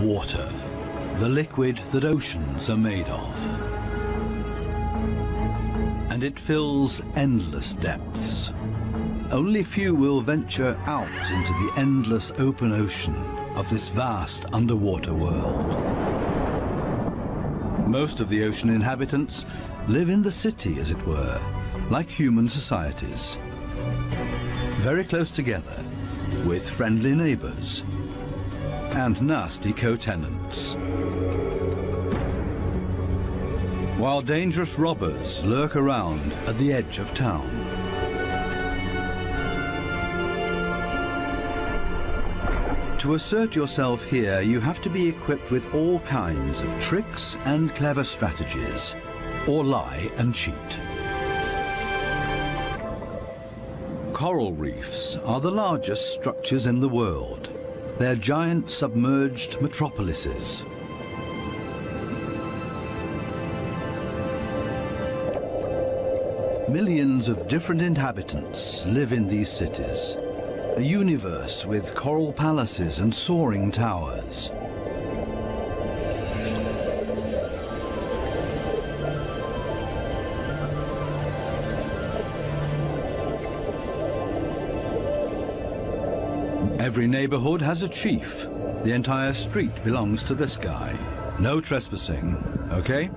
water, the liquid that oceans are made of. And it fills endless depths. Only few will venture out into the endless open ocean of this vast underwater world. Most of the ocean inhabitants live in the city, as it were, like human societies, very close together, with friendly neighbors and nasty co-tenants. While dangerous robbers lurk around at the edge of town. To assert yourself here, you have to be equipped with all kinds of tricks and clever strategies, or lie and cheat. Coral reefs are the largest structures in the world. They're giant submerged metropolises. Millions of different inhabitants live in these cities. A universe with coral palaces and soaring towers. Every neighborhood has a chief. The entire street belongs to this guy. No trespassing, okay?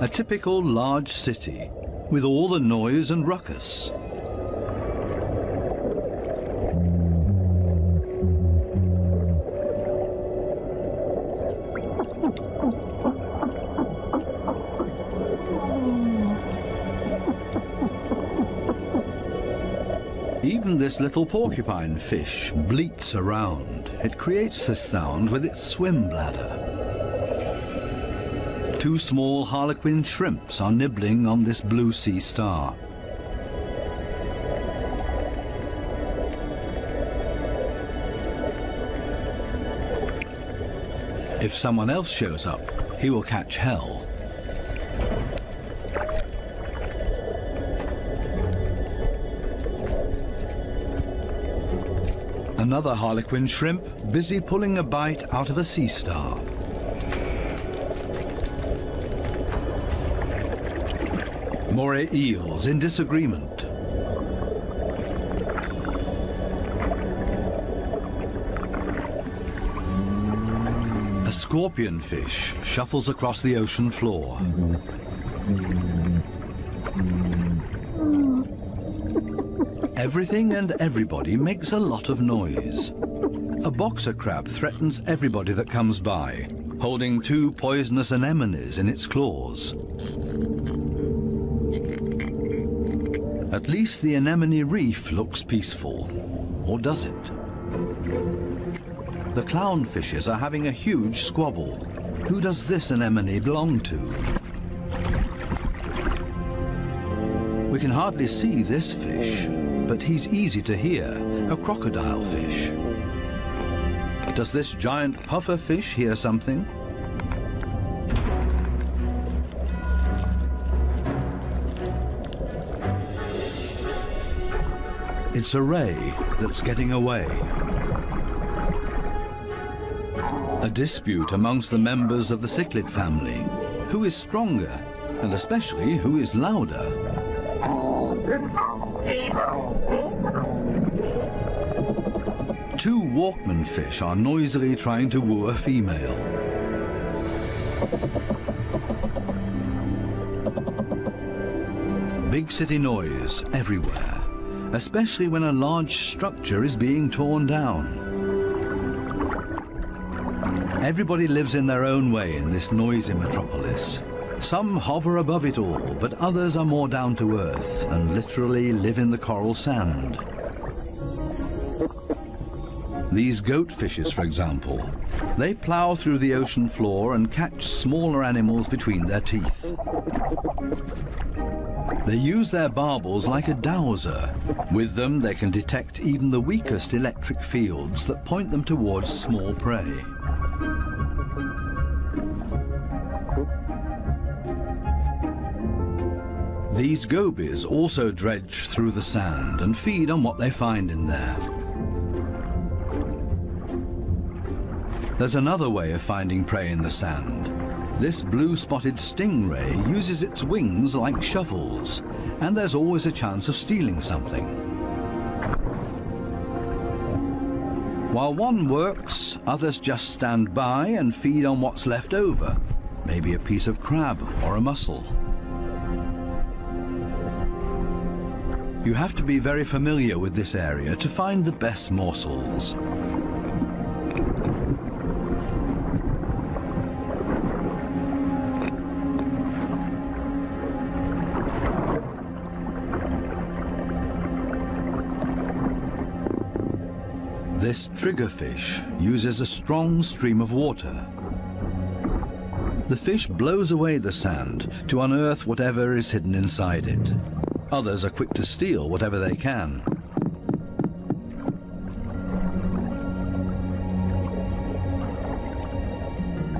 A typical large city, with all the noise and ruckus. Even this little porcupine fish bleats around. It creates this sound with its swim bladder. Two small harlequin shrimps are nibbling on this blue sea star. If someone else shows up, he will catch hell. Another harlequin shrimp, busy pulling a bite out of a sea star. Moray eels in disagreement. A scorpion fish shuffles across the ocean floor. Everything and everybody makes a lot of noise. A boxer crab threatens everybody that comes by, holding two poisonous anemones in its claws. At least the anemone reef looks peaceful, or does it? The clownfishes are having a huge squabble. Who does this anemone belong to? We can hardly see this fish, but he's easy to hear, a crocodile fish. Does this giant puffer fish hear something? It's a ray that's getting away. A dispute amongst the members of the cichlid family. Who is stronger, and especially who is louder? Two Walkman fish are noisily trying to woo a female. Big city noise everywhere, especially when a large structure is being torn down. Everybody lives in their own way in this noisy metropolis. Some hover above it all, but others are more down to earth and literally live in the coral sand. These goatfishes, for example, they plow through the ocean floor and catch smaller animals between their teeth. They use their barbels like a dowser. With them, they can detect even the weakest electric fields that point them towards small prey. These gobies also dredge through the sand and feed on what they find in there. There's another way of finding prey in the sand. This blue-spotted stingray uses its wings like shovels, and there's always a chance of stealing something. While one works, others just stand by and feed on what's left over, maybe a piece of crab or a mussel. You have to be very familiar with this area to find the best morsels. This triggerfish uses a strong stream of water. The fish blows away the sand to unearth whatever is hidden inside it. Others are quick to steal whatever they can.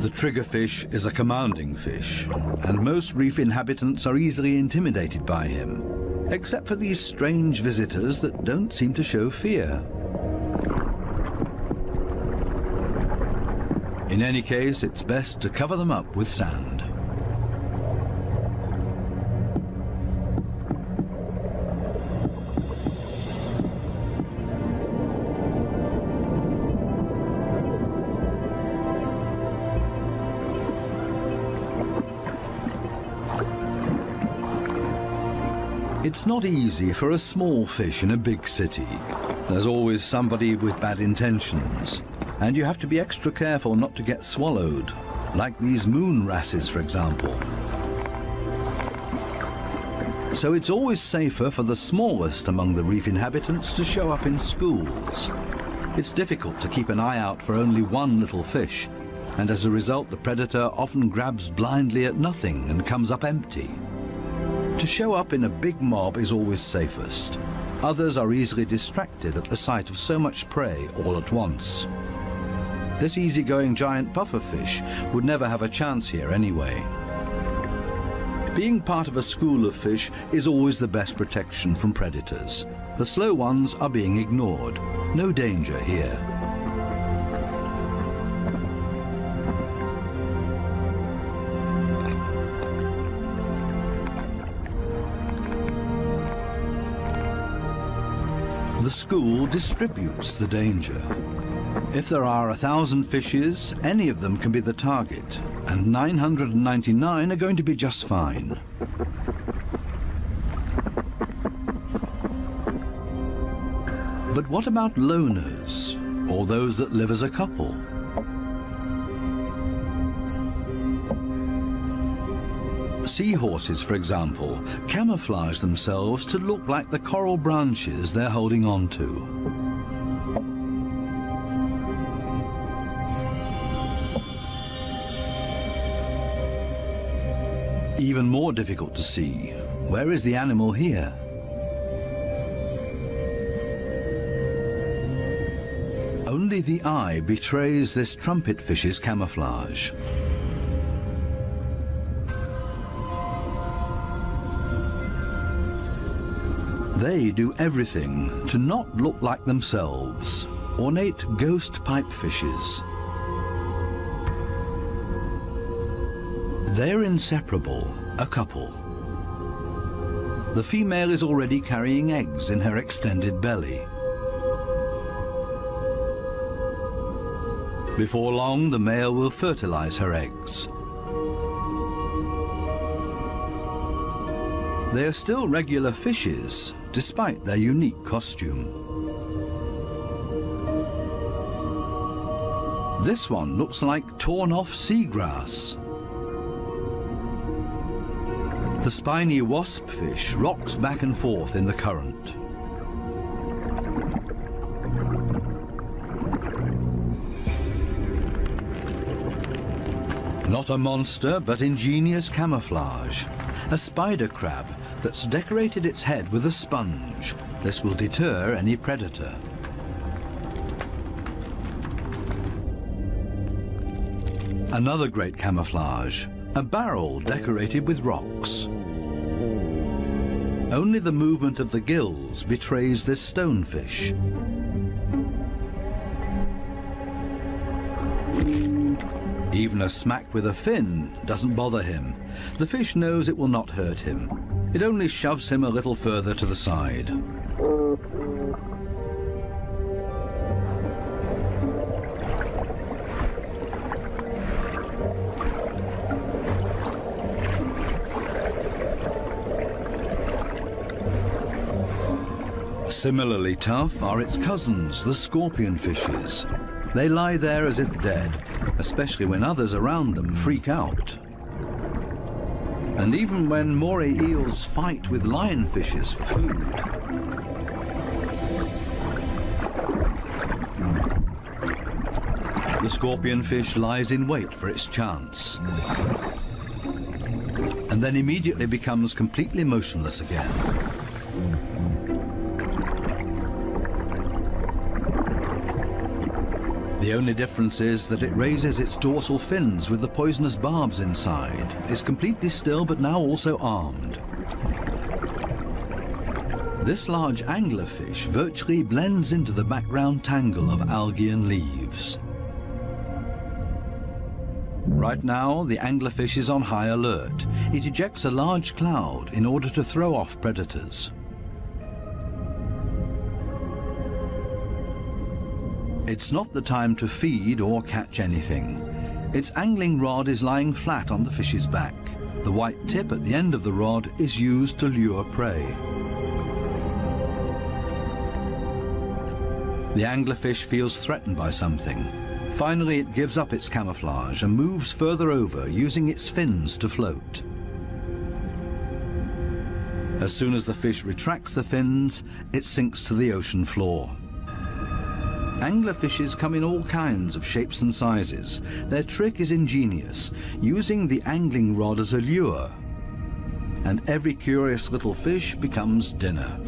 The triggerfish is a commanding fish, and most reef inhabitants are easily intimidated by him, except for these strange visitors that don't seem to show fear. In any case, it's best to cover them up with sand. It's not easy for a small fish in a big city. There's always somebody with bad intentions. And you have to be extra careful not to get swallowed, like these moon wrasses, for example. So it's always safer for the smallest among the reef inhabitants to show up in schools. It's difficult to keep an eye out for only one little fish, and as a result, the predator often grabs blindly at nothing and comes up empty. To show up in a big mob is always safest. Others are easily distracted at the sight of so much prey all at once. This easygoing giant pufferfish would never have a chance here anyway. Being part of a school of fish is always the best protection from predators. The slow ones are being ignored. No danger here. The school distributes the danger. If there are 1,000 fishes, any of them can be the target, and 999 are going to be just fine. But what about loners, or those that live as a couple? Seahorses, for example, camouflage themselves to look like the coral branches they're holding on to. Even more difficult to see. Where is the animal here? Only the eye betrays this trumpetfish's camouflage. They do everything to not look like themselves, ornate ghost pipefishes. They're inseparable, a couple. The female is already carrying eggs in her extended belly. Before long, the male will fertilize her eggs. They are still regular fishes, despite their unique costume. This one looks like torn-off seagrass. The spiny waspfish rocks back and forth in the current. Not a monster, but ingenious camouflage. A spider crab that's decorated its head with a sponge. This will deter any predator. Another great camouflage, a barrel decorated with rocks. Only the movement of the gills betrays this stonefish. Even a smack with a fin doesn't bother him. The fish knows it will not hurt him. It only shoves him a little further to the side. Similarly tough are its cousins, the scorpion fishes. They lie there as if dead, especially when others around them freak out. And even when moray eels fight with lionfishes for food. The scorpionfish lies in wait for its chance, and then immediately becomes completely motionless again. The only difference is that it raises its dorsal fins with the poisonous barbs inside. It's completely still, but now also armed. This large anglerfish virtually blends into the background tangle of algae and leaves. Right now, the anglerfish is on high alert. It ejects a large cloud in order to throw off predators. It's not the time to feed or catch anything. Its angling rod is lying flat on the fish's back. The white tip at the end of the rod is used to lure prey. The anglerfish feels threatened by something. Finally, it gives up its camouflage and moves further over, using its fins to float. As soon as the fish retracts the fins, it sinks to the ocean floor. Anglerfishes come in all kinds of shapes and sizes. Their trick is ingenious, using the angling rod as a lure. And every curious little fish becomes dinner.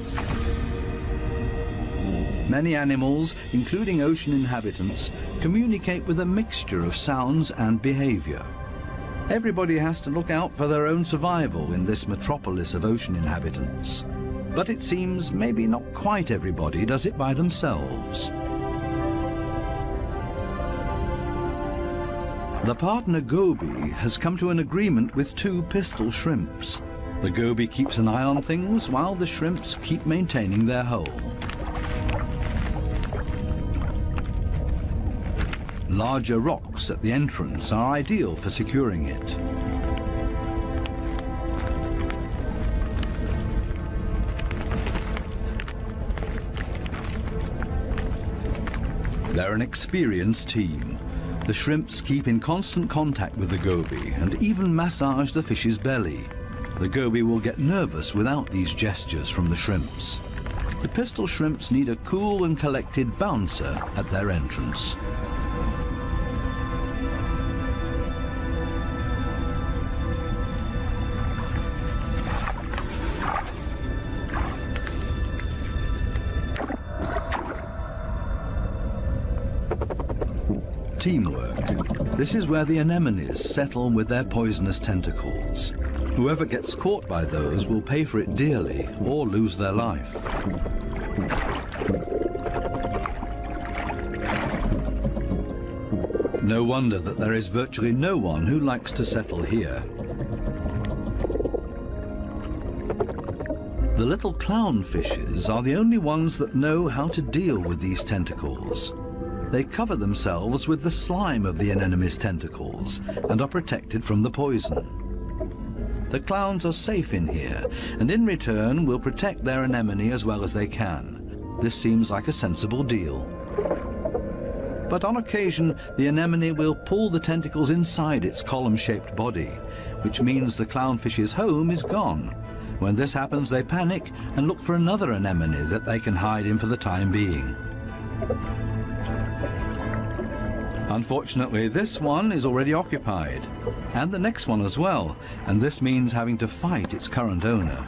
Many animals, including ocean inhabitants, communicate with a mixture of sounds and behavior. Everybody has to look out for their own survival in this metropolis of ocean inhabitants. But it seems maybe not quite everybody does it by themselves. The partner goby has come to an agreement with two pistol shrimps. The goby keeps an eye on things while the shrimps keep maintaining their hole. Larger rocks at the entrance are ideal for securing it. They're an experienced team. The shrimps keep in constant contact with the goby and even massage the fish's belly. The goby will get nervous without these gestures from the shrimps. The pistol shrimps need a cool and collected bouncer at their entrance. Teamwork. This is where the anemones settle with their poisonous tentacles. Whoever gets caught by those will pay for it dearly or lose their life. No wonder that there is virtually no one who likes to settle here. The little clownfishes are the only ones that know how to deal with these tentacles. They cover themselves with the slime of the anemone's tentacles and are protected from the poison. The clowns are safe in here and in return will protect their anemone as well as they can. This seems like a sensible deal. But on occasion, the anemone will pull the tentacles inside its column-shaped body, which means the clownfish's home is gone. When this happens, they panic and look for another anemone that they can hide in for the time being. Unfortunately, this one is already occupied, and the next one as well, and this means having to fight its current owner.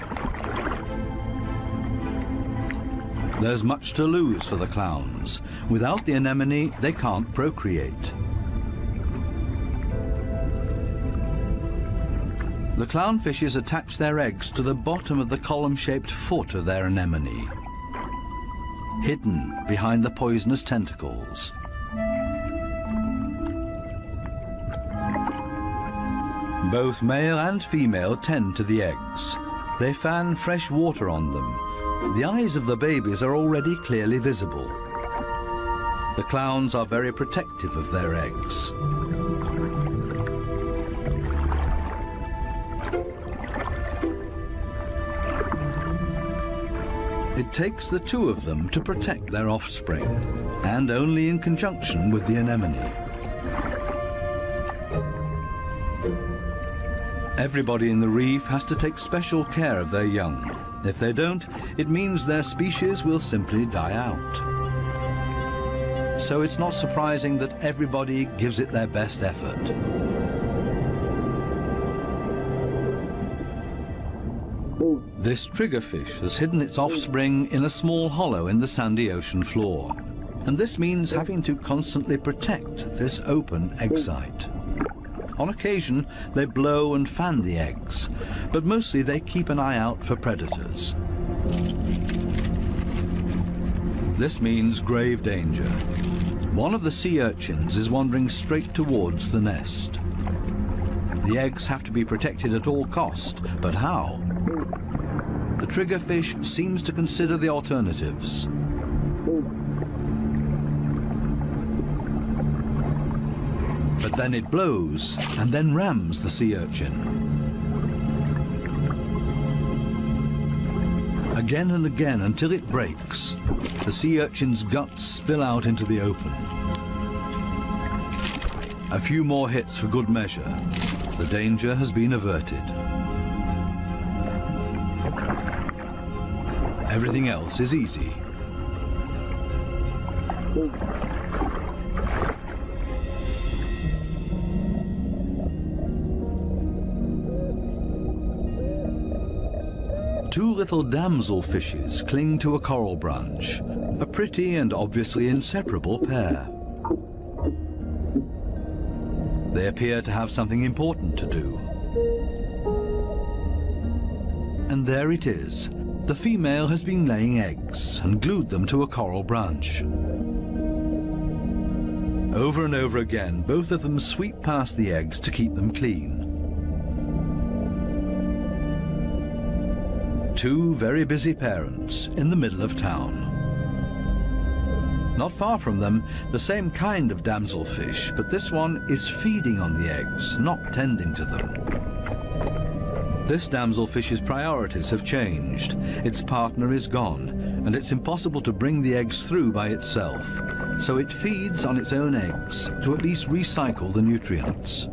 There's much to lose for the clowns. Without the anemone, they can't procreate. The clownfishes attach their eggs to the bottom of the column-shaped foot of their anemone, hidden behind the poisonous tentacles. Both male and female tend to the eggs. They fan fresh water on them. The eyes of the babies are already clearly visible. The clowns are very protective of their eggs. It takes the two of them to protect their offspring, and only in conjunction with the anemone. Everybody in the reef has to take special care of their young. If they don't, it means their species will simply die out. So it's not surprising that everybody gives it their best effort. This triggerfish has hidden its offspring in a small hollow in the sandy ocean floor, and this means having to constantly protect this open egg site. On occasion, they blow and fan the eggs, but mostly they keep an eye out for predators. This means grave danger. One of the sea urchins is wandering straight towards the nest. The eggs have to be protected at all cost, but how? The triggerfish seems to consider the alternatives. But then it blows and then rams the sea urchin. Again and again until it breaks. The sea urchin's guts spill out into the open. A few more hits for good measure. The danger has been averted. Everything else is easy. Two little damselfishes cling to a coral branch, a pretty and obviously inseparable pair. They appear to have something important to do. And there it is. The female has been laying eggs and glued them to a coral branch. Over and over again, both of them sweep past the eggs to keep them clean. Two very busy parents in the middle of town. Not far from them, the same kind of damselfish, but this one is feeding on the eggs, not tending to them. This damselfish's priorities have changed. Its partner is gone, and it's impossible to bring the eggs through by itself. So it feeds on its own eggs to at least recycle the nutrients.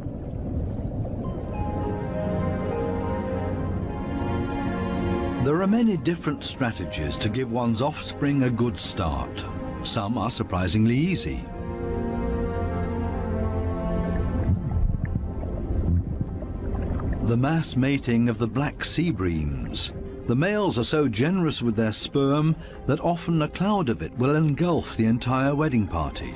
There are many different strategies to give one's offspring a good start. Some are surprisingly easy. The mass mating of the black sea breams. The males are so generous with their sperm that often a cloud of it will engulf the entire wedding party.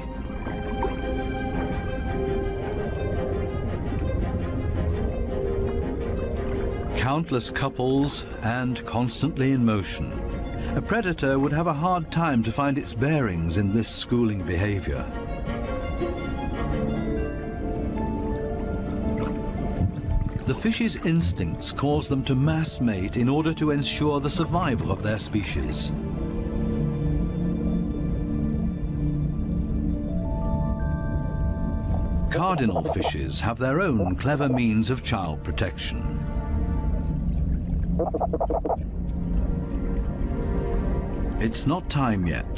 Countless couples and constantly in motion. A predator would have a hard time to find its bearings in this schooling behavior. The fish's instincts cause them to mass mate in order to ensure the survival of their species. Cardinal fishes have their own clever means of child protection. It's not time yet.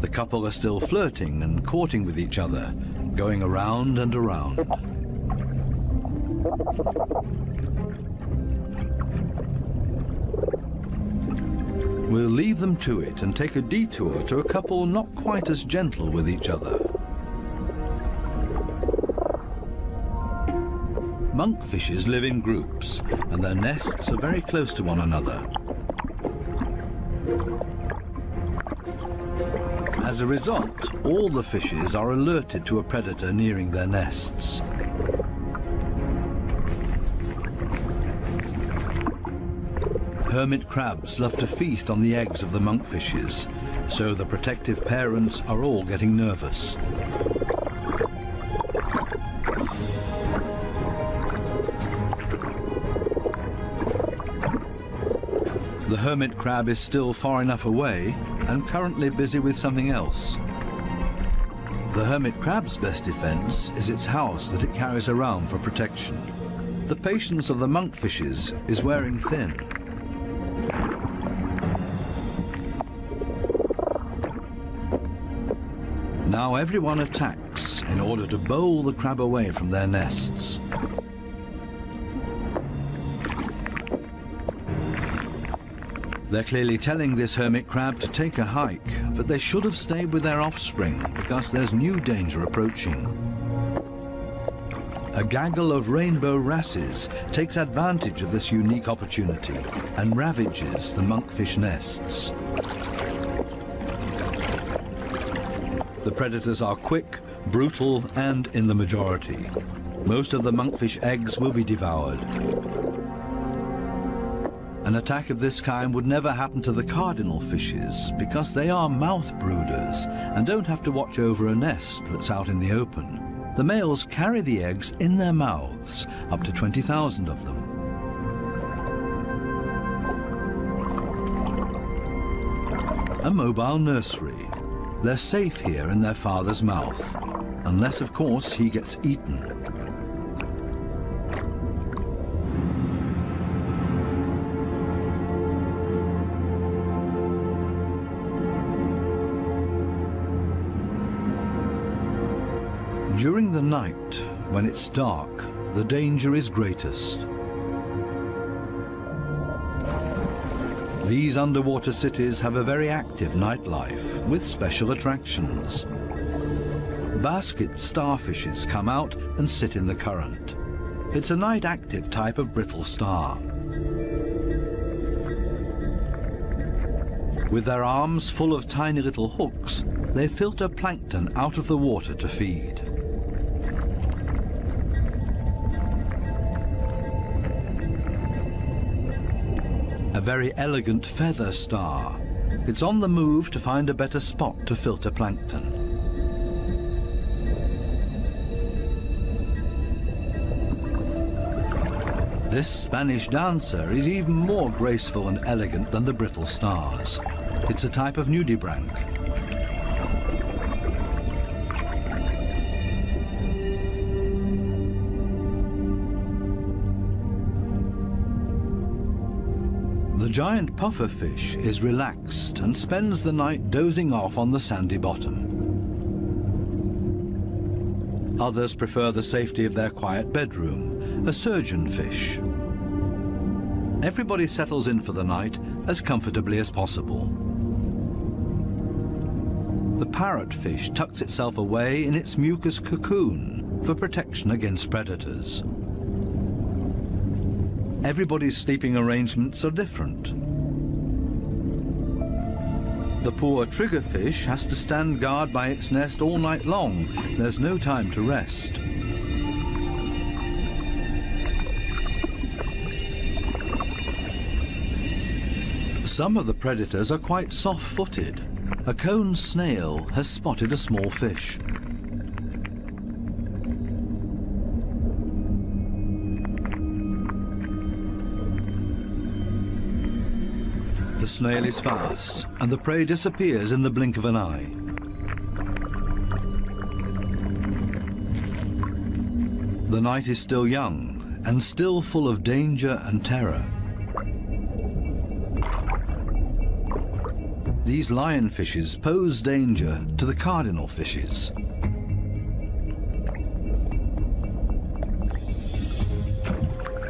The couple are still flirting and courting with each other, going around and around. We'll leave them to it and take a detour to a couple not quite as gentle with each other. Monkfishes live in groups, and their nests are very close to one another. As a result, all the fishes are alerted to a predator nearing their nests. Hermit crabs love to feast on the eggs of the monkfishes, so the protective parents are all getting nervous. The hermit crab is still far enough away and currently busy with something else. The hermit crab's best defense is its house that it carries around for protection. The patience of the monkfishes is wearing thin. Now everyone attacks in order to bowl the crab away from their nests. They're clearly telling this hermit crab to take a hike, but they should have stayed with their offspring because there's new danger approaching. A gaggle of rainbow wrasses takes advantage of this unique opportunity and ravages the monkfish nests. The predators are quick, brutal, and in the majority. Most of the monkfish eggs will be devoured. An attack of this kind would never happen to the cardinal fishes because they are mouth brooders and don't have to watch over a nest that's out in the open. The males carry the eggs in their mouths, up to 20,000 of them. A mobile nursery. They're safe here in their father's mouth, unless of course he gets eaten. During the night, when it's dark, the danger is greatest. These underwater cities have a very active nightlife with special attractions. Basket starfishes come out and sit in the current. It's a night-active type of brittle star. With their arms full of tiny little hooks, they filter plankton out of the water to feed. A very elegant feather star. It's on the move to find a better spot to filter plankton. This Spanish dancer is even more graceful and elegant than the brittle stars. It's a type of nudibranch. The giant puffer fish is relaxed and spends the night dozing off on the sandy bottom. Others prefer the safety of their quiet bedroom, a surgeon fish. Everybody settles in for the night as comfortably as possible. The parrot fish tucks itself away in its mucus cocoon for protection against predators. Everybody's sleeping arrangements are different. The poor triggerfish has to stand guard by its nest all night long. There's no time to rest. Some of the predators are quite soft-footed. A cone snail has spotted a small fish. The snail is fast, and the prey disappears in the blink of an eye. The night is still young, and still full of danger and terror. These lionfishes pose danger to the cardinal fishes.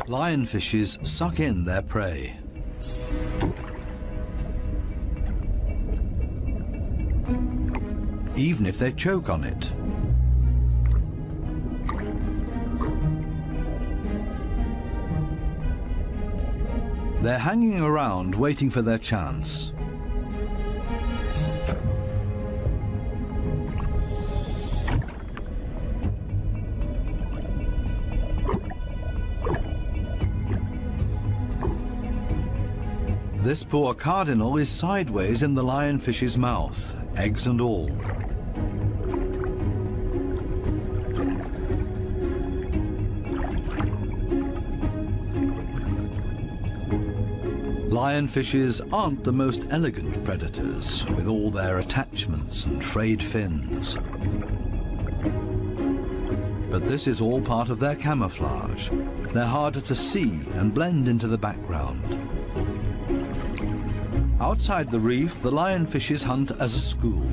Lionfishes suck in their prey. Even if they choke on it. They're hanging around waiting for their chance. This poor cardinal is sideways in the lionfish's mouth, eggs and all. Lionfishes aren't the most elegant predators, with all their attachments and frayed fins. But this is all part of their camouflage. They're harder to see and blend into the background. Outside the reef, the lionfishes hunt as a school.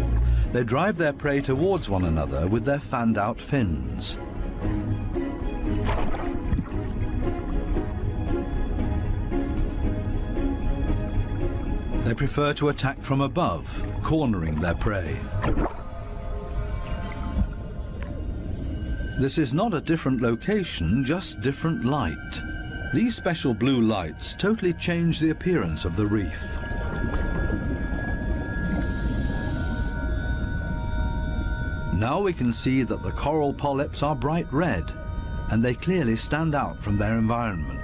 They drive their prey towards one another with their fanned out fins. They prefer to attack from above, cornering their prey. This is not a different location, just different light. These special blue lights totally change the appearance of the reef. Now we can see that the coral polyps are bright red, and they clearly stand out from their environment.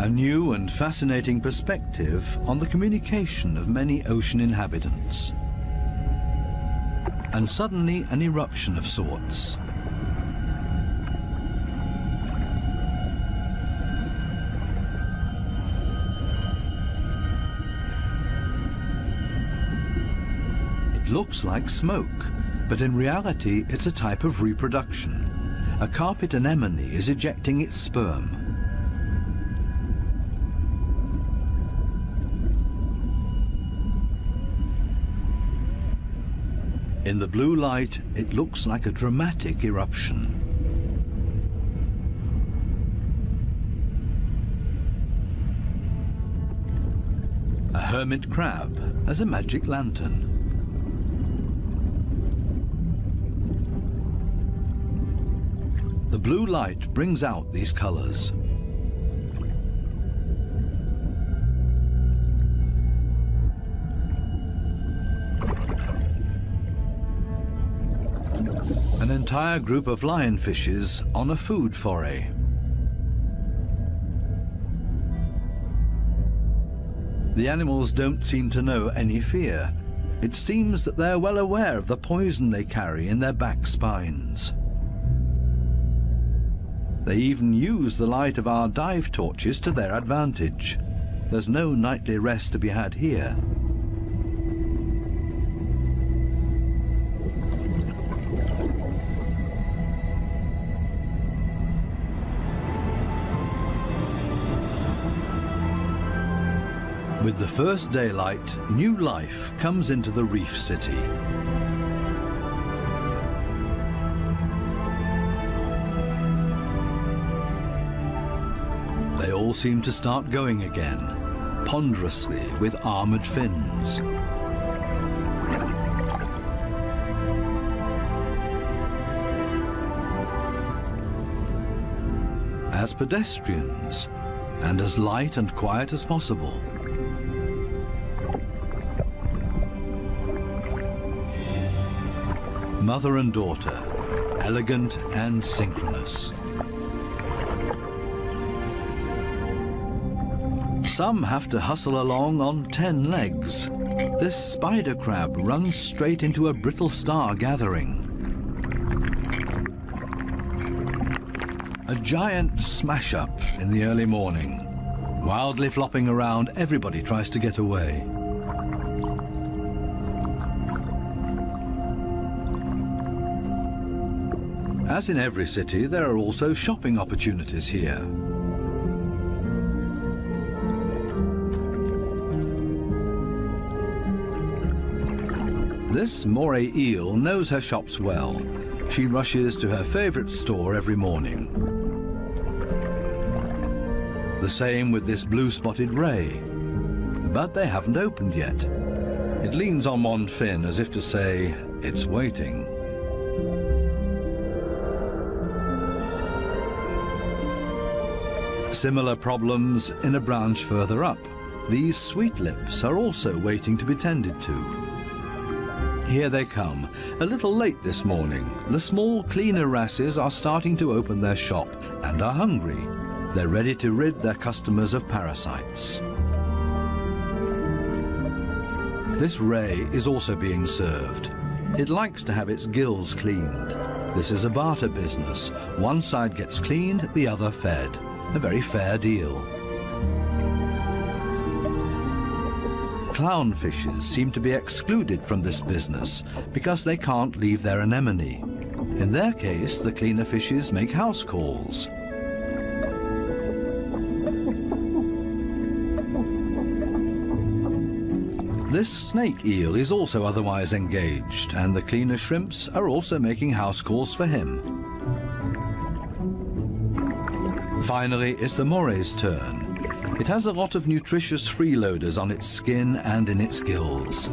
A new and fascinating perspective on the communication of many ocean inhabitants. And suddenly an eruption of sorts. It looks like smoke, but in reality it's a type of reproduction. A carpet anemone is ejecting its sperm. In the blue light, it looks like a dramatic eruption. A hermit crab as a magic lantern. The blue light brings out these colors. An entire group of lionfishes on a food foray. The animals don't seem to know any fear. It seems that they're well aware of the poison they carry in their back spines. They even use the light of our dive torches to their advantage. There's no nightly rest to be had here. With the first daylight, new life comes into the reef city. They all seem to start going again, ponderously with armored fins. As pedestrians, and as light and quiet as possible. Mother and daughter, elegant and synchronous. Some have to hustle along on 10 legs. This spider crab runs straight into a brittle star gathering. A giant smash-up in the early morning. Wildly flopping around, everybody tries to get away. As in every city, there are also shopping opportunities here. This moray eel knows her shops well. She rushes to her favorite store every morning. The same with this blue-spotted ray. But they haven't opened yet. It leans on one fin as if to say, it's waiting. Similar problems in a branch further up. These sweet lips are also waiting to be tended to. Here they come, a little late this morning. The small cleaner wrasses are starting to open their shop and are hungry. They're ready to rid their customers of parasites. This ray is also being served. It likes to have its gills cleaned. This is a barter business. One side gets cleaned, the other fed. A very fair deal. Clownfishes seem to be excluded from this business because they can't leave their anemone. In their case, the cleaner fishes make house calls. This snake eel is also otherwise engaged, and the cleaner shrimps are also making house calls for him. Finally, it's the moray's turn. It has a lot of nutritious freeloaders on its skin and in its gills.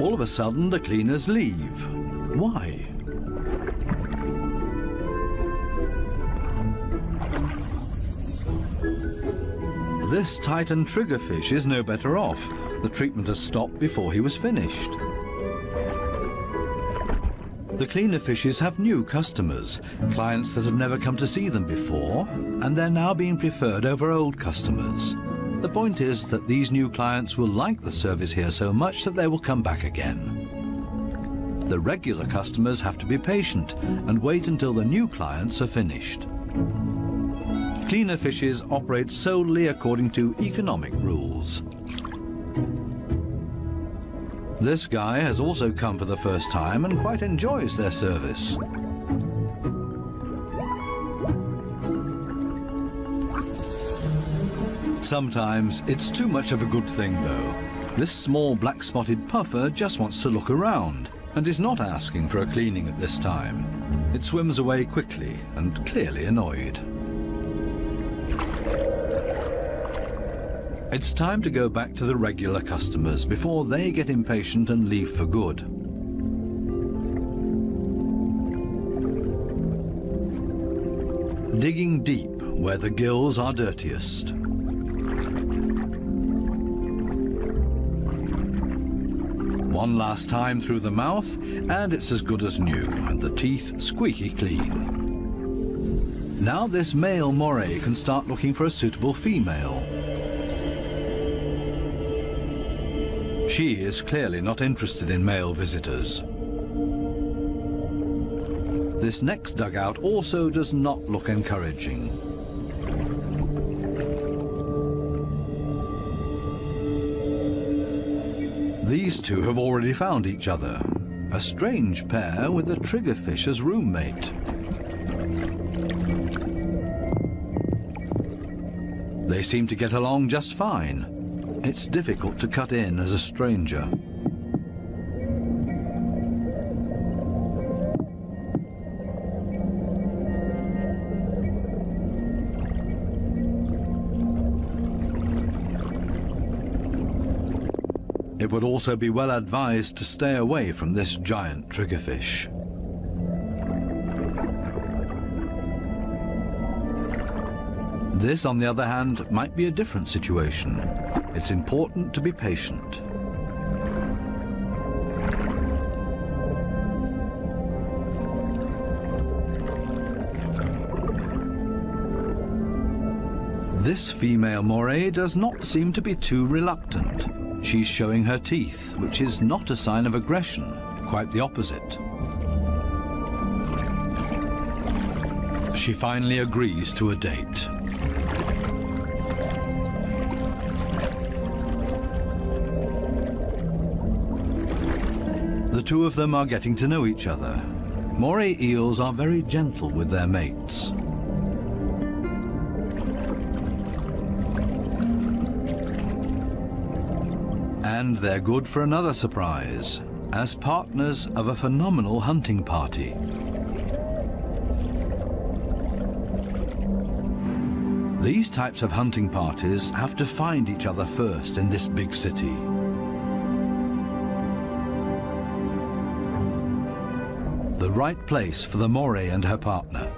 All of a sudden, the cleaners leave. Why? This Titan triggerfish is no better off. The treatment has stopped before he was finished. The cleaner fishes have new customers, clients that have never come to see them before, and they're now being preferred over old customers. The point is that these new clients will like the service here so much that they will come back again. The regular customers have to be patient and wait until the new clients are finished. Cleaner fishes operate solely according to economic rules. This guy has also come for the first time and quite enjoys their service. Sometimes it's too much of a good thing, though. This small black-spotted puffer just wants to look around and is not asking for a cleaning at this time. It swims away quickly and clearly annoyed. It's time to go back to the regular customers before they get impatient and leave for good. Digging deep where the gills are dirtiest. One last time through the mouth, and it's as good as new, and the teeth squeaky clean. Now this male moray can start looking for a suitable female. She is clearly not interested in male visitors. This next dugout also does not look encouraging. These two have already found each other. A strange pair with a triggerfish as roommate. They seem to get along just fine. It's difficult to cut in as a stranger. It would also be well advised to stay away from this giant triggerfish. This, on the other hand, might be a different situation. It's important to be patient. This female moray does not seem to be too reluctant. She's showing her teeth, which is not a sign of aggression, quite the opposite. She finally agrees to a date. The two of them are getting to know each other. Moray eels are very gentle with their mates. And they're good for another surprise, as partners of a phenomenal hunting party. These types of hunting parties have to find each other first in this big city. The right place for the moray and her partner.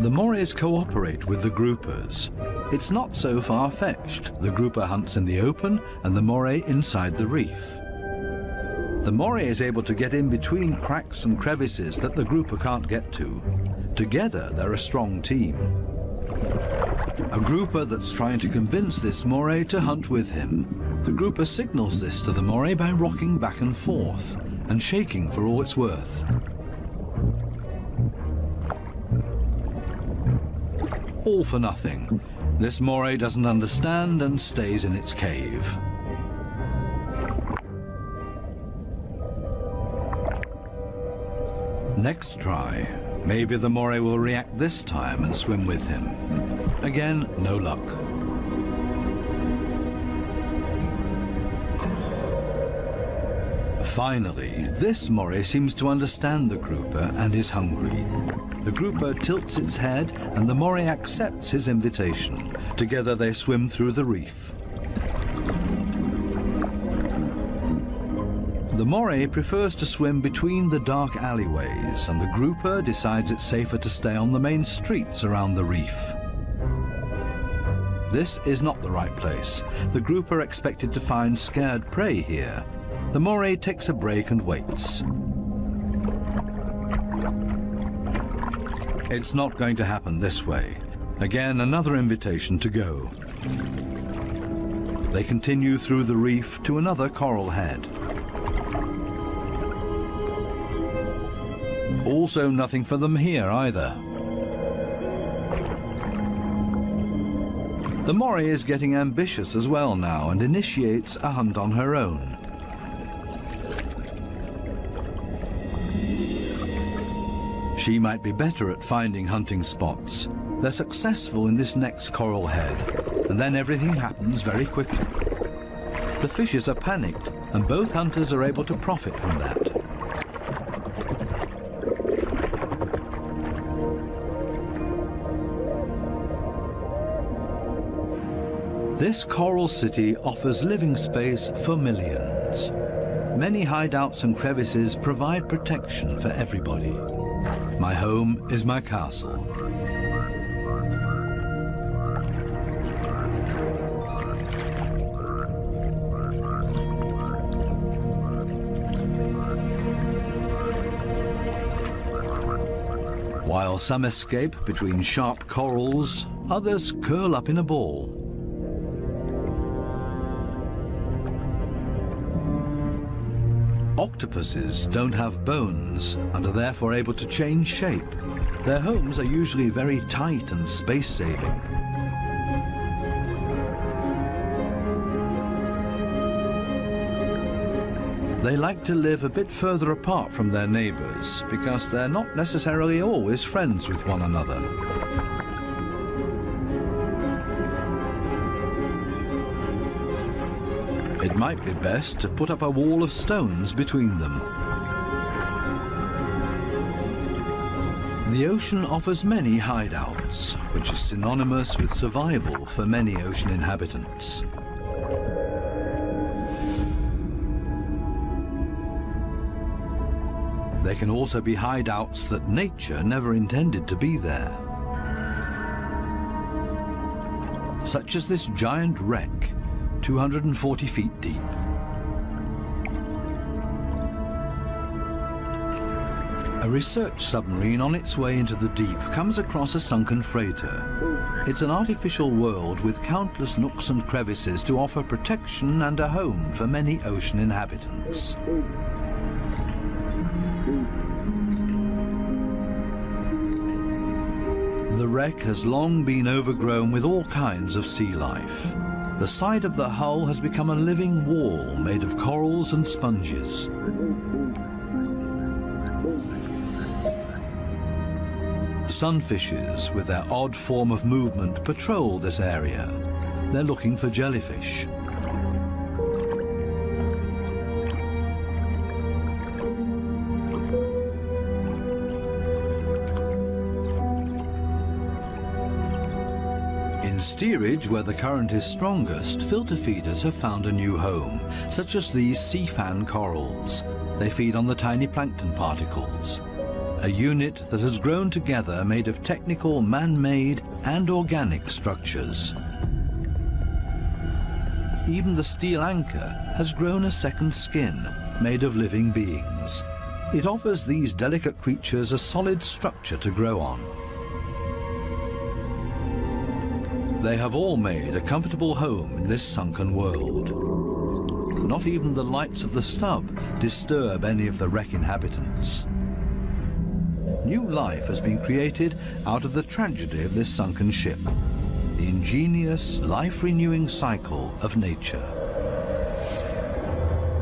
The morays cooperate with the groupers. It's not so far-fetched. The grouper hunts in the open and the moray inside the reef. The moray is able to get in between cracks and crevices that the grouper can't get to. Together, they're a strong team. a grouper that's trying to convince this moray to hunt with him. The grouper signals this to the moray by rocking back and forth and shaking for all it's worth. All for nothing. This moray doesn't understand and stays in its cave. Next try. Maybe the moray will react this time and swim with him. Again, no luck. Finally, this moray seems to understand the grouper and is hungry. The grouper tilts its head and the moray accepts his invitation. Together they swim through the reef. The moray prefers to swim between the dark alleyways, and the grouper decides it's safer to stay on the main streets around the reef. This is not the right place. The grouper expected to find scared prey here. The moray takes a break and waits. It's not going to happen this way. Again, another invitation to go. They continue through the reef to another coral head. Also nothing for them here either. The moray is getting ambitious as well now and initiates a hunt on her own. She might be better at finding hunting spots. They're successful in this next coral head, and then everything happens very quickly. The fishes are panicked, and both hunters are able to profit from that. This coral city offers living space for millions. Many hideouts and crevices provide protection for everybody. My home is my castle. While some escape between sharp corals, others curl up in a ball. Octopuses don't have bones and are therefore able to change shape. Their homes are usually very tight and space-saving. They like to live a bit further apart from their neighbours because they're not necessarily always friends with one another. It might be best to put up a wall of stones between them. The ocean offers many hideouts, which is synonymous with survival for many ocean inhabitants. There can also be hideouts that nature never intended to be there, such as this giant wreck, 240 feet deep. A research submarine on its way into the deep comes across a sunken freighter. It's an artificial world with countless nooks and crevices to offer protection and a home for many ocean inhabitants. The wreck has long been overgrown with all kinds of sea life. The side of the hull has become a living wall made of corals and sponges. Sunfishes, with their odd form of movement, patrol this area. They're looking for jellyfish. In steerage, where the current is strongest, filter feeders have found a new home, such as these sea fan corals. They feed on the tiny plankton particles, a unit that has grown together made of technical, man-made and organic structures. Even the steel anchor has grown a second skin, made of living beings. It offers these delicate creatures a solid structure to grow on. They have all made a comfortable home in this sunken world. Not even the lights of the stub disturb any of the wreck inhabitants. New life has been created out of the tragedy of this sunken ship, the ingenious, life-renewing cycle of nature.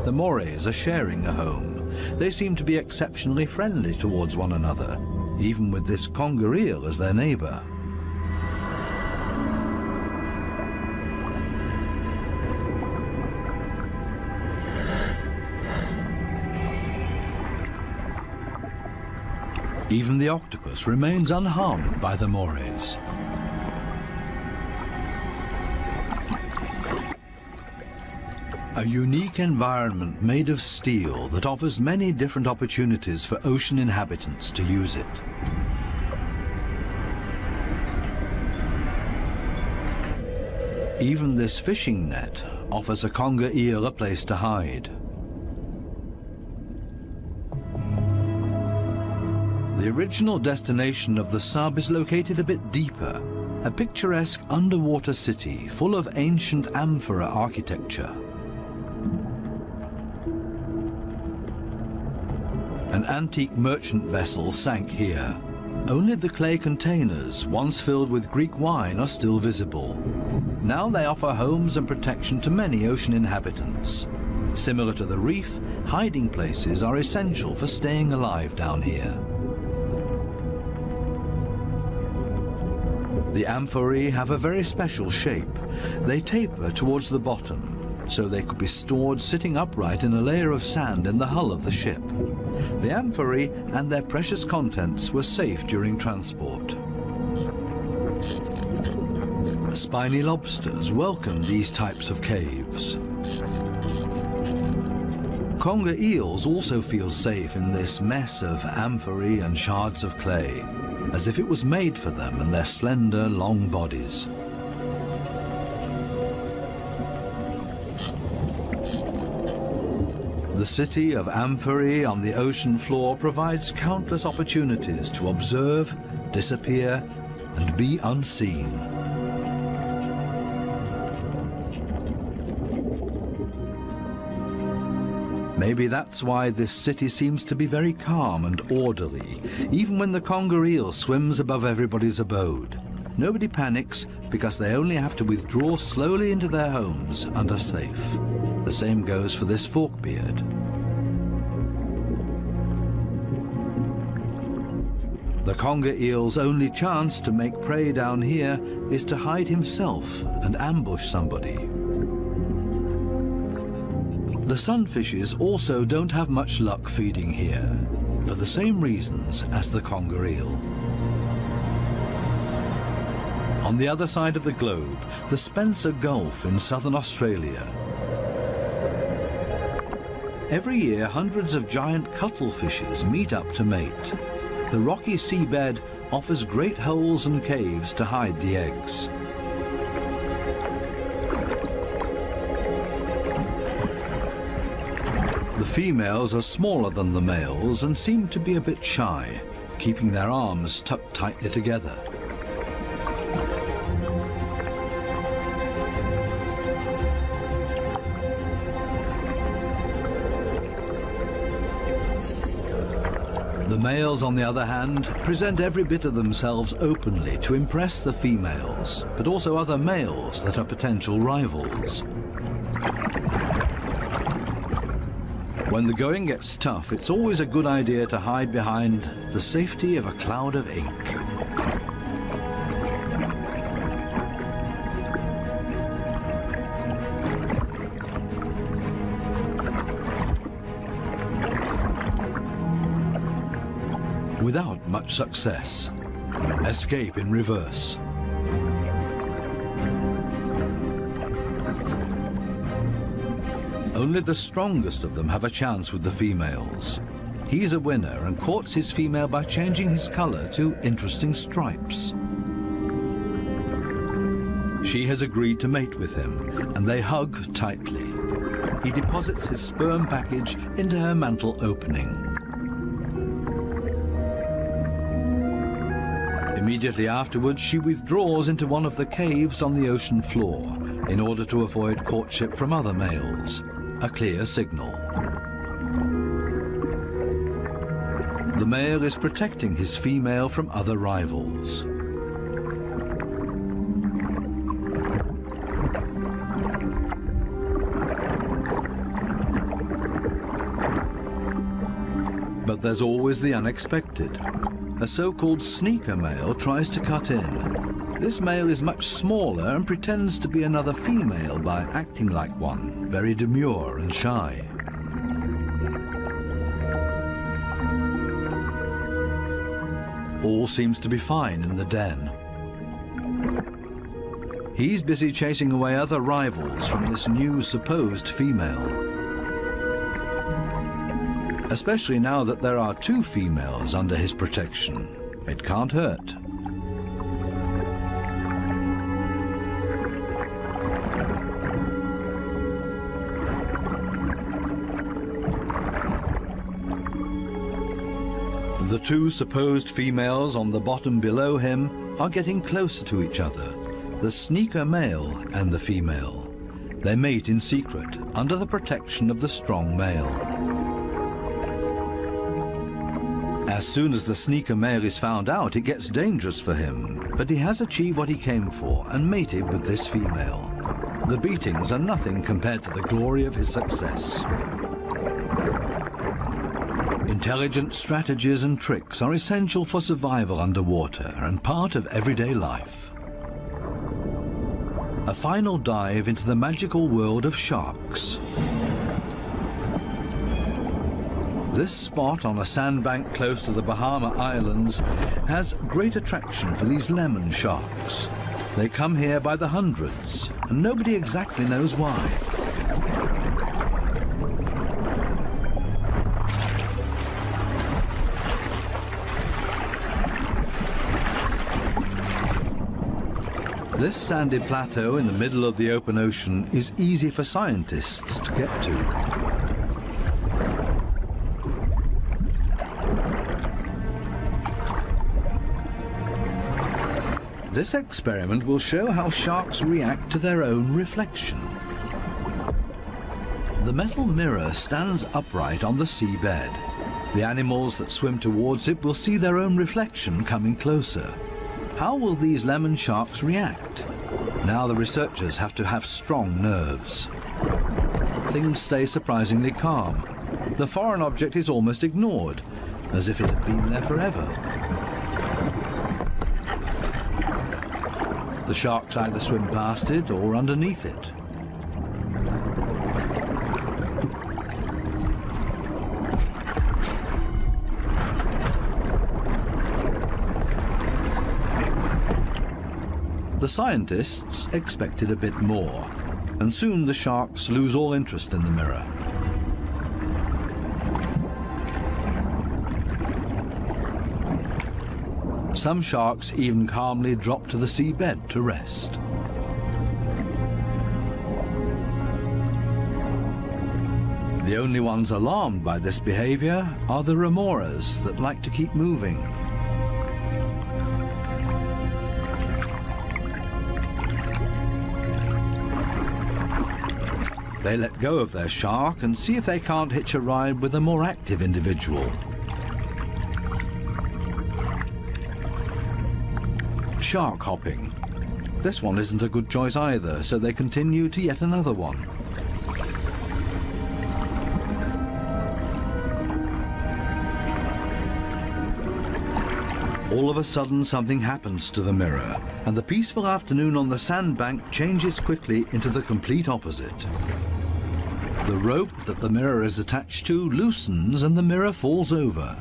The Morays are sharing a home. They seem to be exceptionally friendly towards one another, even with this conger eel as their neighbour. Even the octopus remains unharmed by the Morays. A unique environment made of steel that offers many different opportunities for ocean inhabitants to use it. Even this fishing net offers a conger eel a place to hide. The original destination of the sub is located a bit deeper, a picturesque underwater city full of ancient amphora architecture. An antique merchant vessel sank here. Only the clay containers, once filled with Greek wine, are still visible. Now they offer homes and protection to many ocean inhabitants. Similar to the reef, hiding places are essential for staying alive down here. The amphorae have a very special shape. They taper towards the bottom, so they could be stored sitting upright in a layer of sand in the hull of the ship. The amphorae and their precious contents were safe during transport. Spiny lobsters welcome these types of caves. Conger eels also feel safe in this mess of amphorae and shards of clay, as if it was made for them and their slender, long bodies. The city of amphorae on the ocean floor provides countless opportunities to observe, disappear, and be unseen. Maybe that's why this city seems to be very calm and orderly, even when the conger eel swims above everybody's abode. Nobody panics because they only have to withdraw slowly into their homes and are safe. The same goes for this forkbeard. The conger eel's only chance to make prey down here is to hide himself and ambush somebody. The sunfishes also don't have much luck feeding here, for the same reasons as the conger eel. On the other side of the globe, the Spencer Gulf in southern Australia. Every year, hundreds of giant cuttlefishes meet up to mate. The rocky seabed offers great holes and caves to hide the eggs. The females are smaller than the males and seem to be a bit shy, keeping their arms tucked tightly together. The males, on the other hand, present every bit of themselves openly to impress the females, but also other males that are potential rivals. When the going gets tough, it's always a good idea to hide behind the safety of a cloud of ink. Without much success, escape in reverse. Only the strongest of them have a chance with the females. He's a winner and courts his female by changing his colour to interesting stripes. She has agreed to mate with him, and they hug tightly. He deposits his sperm package into her mantle opening. Immediately afterwards, she withdraws into one of the caves on the ocean floor in order to avoid courtship from other males, a clear signal. The male is protecting his female from other rivals. But there's always the unexpected. A so-called sneaker male tries to cut in. This male is much smaller and pretends to be another female by acting like one, very demure and shy. All seems to be fine in the den. He's busy chasing away other rivals from this new supposed female. Especially now that there are two females under his protection. It can't hurt. The two supposed females on the bottom below him are getting closer to each other, the sneaker male and the female. They mate in secret under the protection of the strong male. As soon as the sneaker male is found out, it gets dangerous for him, but he has achieved what he came for and mated with this female. The beatings are nothing compared to the glory of his success. Intelligent strategies and tricks are essential for survival underwater and part of everyday life. A final dive into the magical world of sharks. This spot on a sandbank close to the Bahama Islands has great attraction for these lemon sharks. They come here by the hundreds, and nobody exactly knows why. This sandy plateau in the middle of the open ocean is easy for scientists to get to. This experiment will show how sharks react to their own reflection. The metal mirror stands upright on the seabed. The animals that swim towards it will see their own reflection coming closer. How will these lemon sharks react? Now the researchers have to have strong nerves. Things stay surprisingly calm. The foreign object is almost ignored, as if it had been there forever. The sharks either swim past it or underneath it. The scientists expected a bit more, and soon the sharks lose all interest in the mirror. Some sharks even calmly drop to the seabed to rest. The only ones alarmed by this behavior are the remoras that like to keep moving. They let go of their shark and see if they can't hitch a ride with a more active individual. Shark hopping. This one isn't a good choice either, so they continue to yet another one. All of a sudden, something happens to the mirror, and the peaceful afternoon on the sandbank changes quickly into the complete opposite. The rope that the mirror is attached to loosens and the mirror falls over.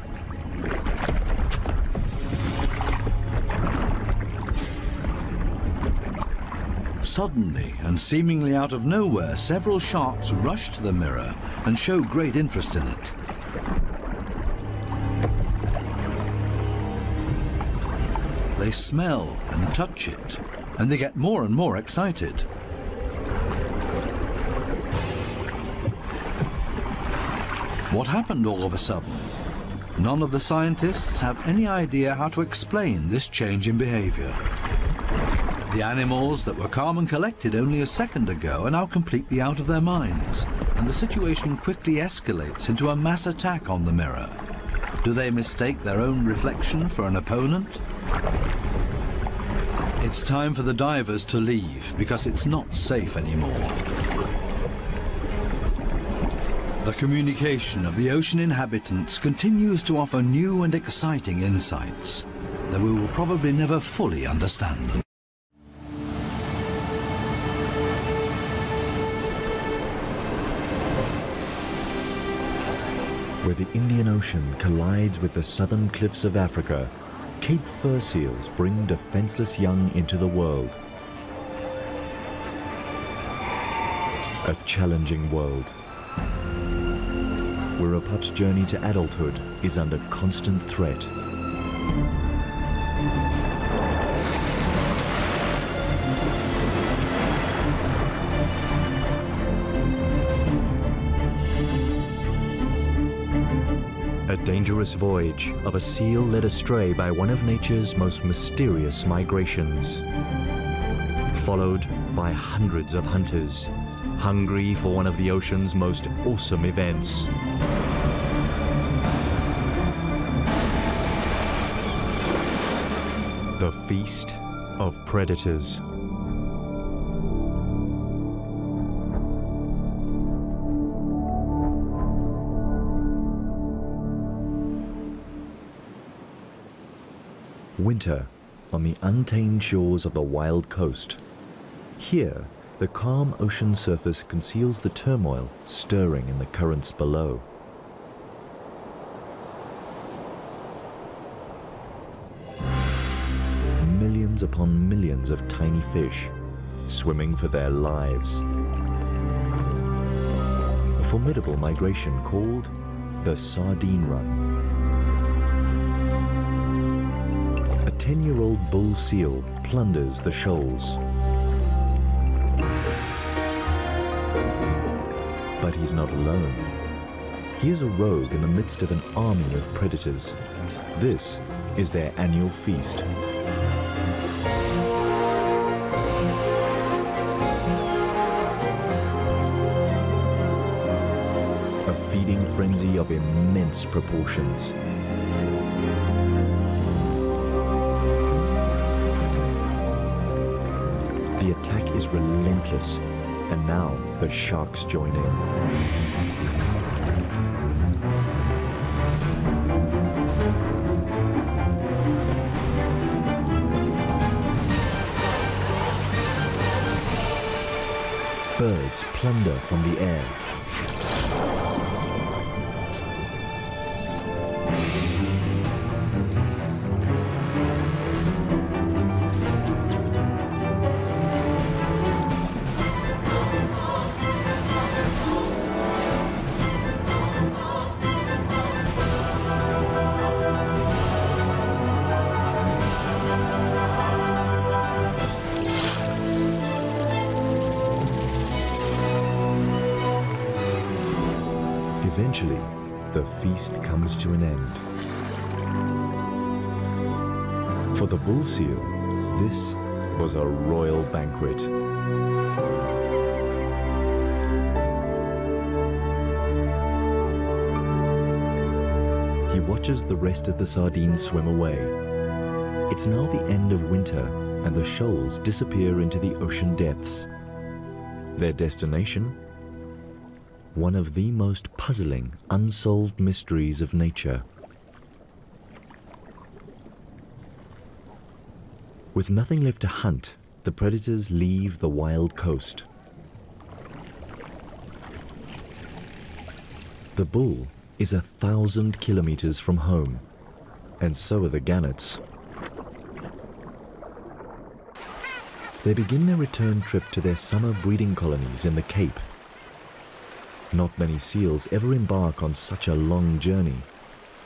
Suddenly, and seemingly out of nowhere, several sharks rush to the mirror and show great interest in it. They smell and touch it, and they get more and more excited. What happened all of a sudden? None of the scientists have any idea how to explain this change in behavior. The animals that were calm and collected only a second ago are now completely out of their minds, and the situation quickly escalates into a mass attack on the mirror. Do they mistake their own reflection for an opponent? It's time for the divers to leave because it's not safe anymore. The communication of the ocean inhabitants continues to offer new and exciting insights, though we will probably never fully understand them. Where the Indian Ocean collides with the southern cliffs of Africa, Cape fur seals bring defenseless young into the world. A challenging world, where a pup's journey to adulthood is under constant threat. A dangerous voyage of a seal led astray by one of nature's most mysterious migrations, followed by hundreds of hunters, hungry for one of the ocean's most awesome events. The feast of predators. Winter on the untamed shores of the Wild Coast. Here, the calm ocean surface conceals the turmoil stirring in the currents below. Millions upon millions of tiny fish swimming for their lives. A formidable migration called the sardine run. A 10-year-old bull seal plunders the shoals. But he's not alone. He is a rogue in the midst of an army of predators. This is their annual feast. A feeding frenzy of immense proportions. The attack is relentless. And now, the sharks join in. Birds plunder from the air. Eventually, the feast comes to an end. For the bull seal, this was a royal banquet. He watches the rest of the sardines swim away. It's now the end of winter, and the shoals disappear into the ocean depths. Their destination? One of the most puzzling, unsolved mysteries of nature. With nothing left to hunt, the predators leave the Wild Coast. The bull is 1,000 kilometers from home, and so are the gannets. They begin their return trip to their summer breeding colonies in the Cape. Not many seals ever embark on such a long journey.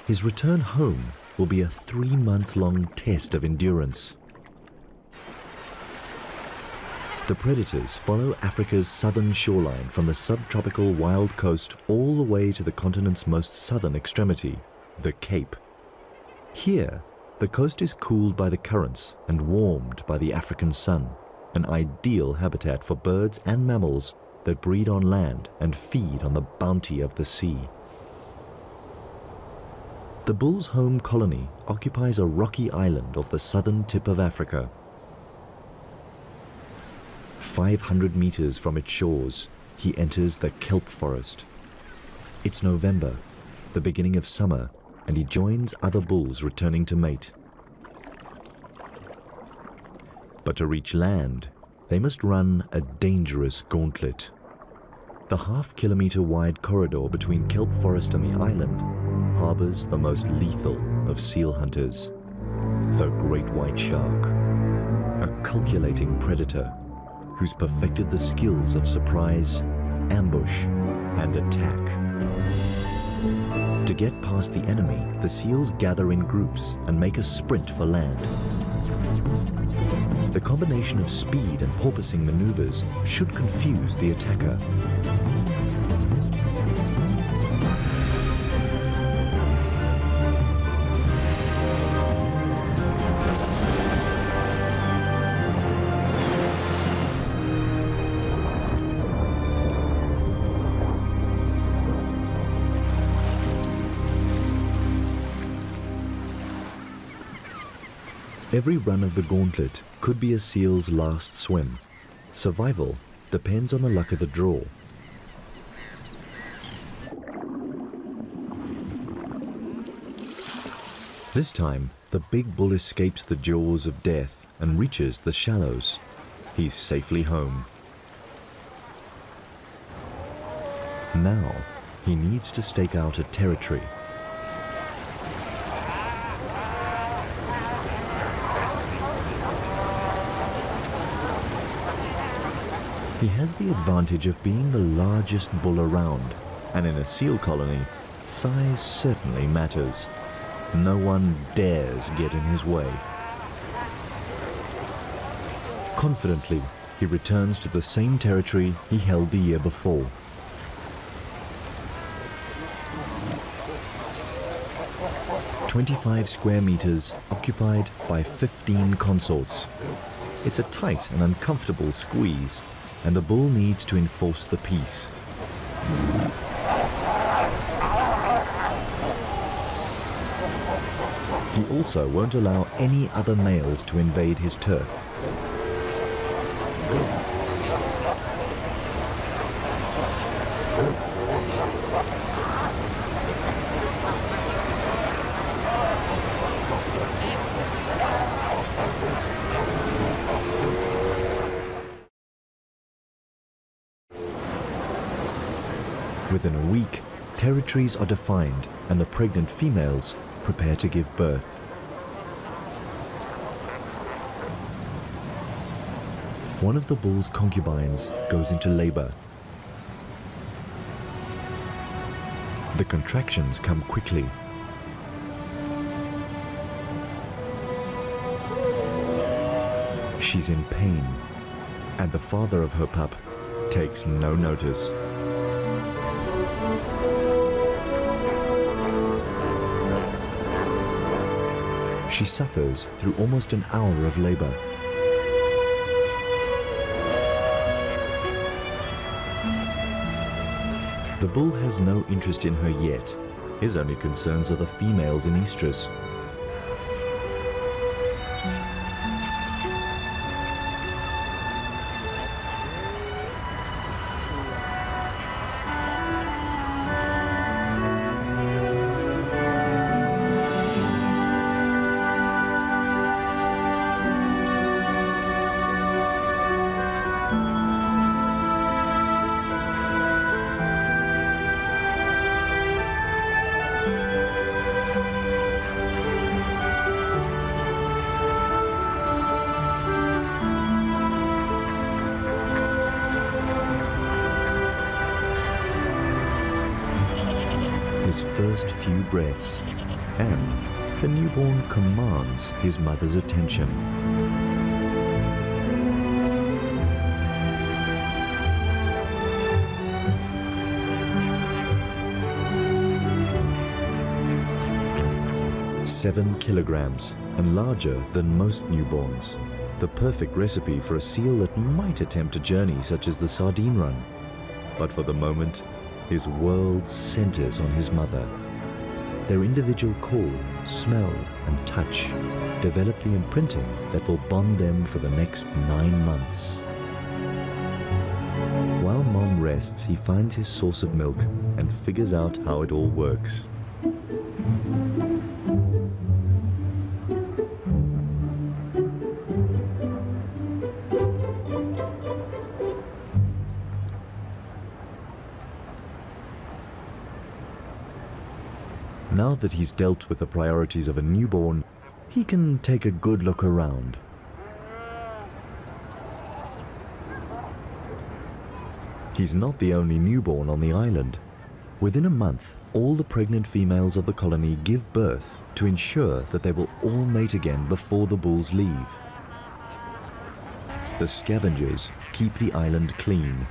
His return home will be a 3-month-long test of endurance. The predators follow Africa's southern shoreline from the subtropical Wild Coast all the way to the continent's most southern extremity, the Cape. Here, the coast is cooled by the currents and warmed by the African sun, an ideal habitat for birds and mammals that breed on land and feed on the bounty of the sea. The bull's home colony occupies a rocky island off the southern tip of Africa. 500 meters from its shores, he enters the kelp forest. It's November, the beginning of summer, and he joins other bulls returning to mate. But to reach land, they must run a dangerous gauntlet. The half-kilometer wide corridor between kelp forest and the island harbors the most lethal of seal hunters, the great white shark, a calculating predator who's perfected the skills of surprise, ambush, and attack. To get past the enemy, the seals gather in groups and make a sprint for land. The combination of speed and porpoising maneuvers should confuse the attacker. Every run of the gauntlet could be a seal's last swim. Survival depends on the luck of the draw. This time, the big bull escapes the jaws of death and reaches the shallows. He's safely home. Now, he needs to stake out a territory. He has the advantage of being the largest bull around, and in a seal colony, size certainly matters. No one dares get in his way. Confidently, he returns to the same territory he held the year before. "25 square meters occupied by 15 consorts. It's a tight and uncomfortable squeeze, and the bull needs to enforce the peace. He also won't allow any other males to invade his turf. Within a week, territories are defined and the pregnant females prepare to give birth. One of the bull's concubines goes into labor. The contractions come quickly. She's in pain, and the father of her pup takes no notice. She suffers through almost an hour of labor. The bull has no interest in her yet. His only concerns are the females in estrus. First few breaths, and the newborn commands his mother's attention. 7 kilograms and larger than most newborns. The perfect recipe for a seal that might attempt a journey such as the sardine run. But for the moment, his world centers on his mother. Their individual call, smell, and touch develop the imprinting that will bond them for the next 9 months. While Mom rests, he finds his source of milk and figures out how it all works. Now that he's dealt with the priorities of a newborn, he can take a good look around. He's not the only newborn on the island. Within a month, all the pregnant females of the colony give birth to ensure that they will all mate again before the bulls leave. The scavengers keep the island clean.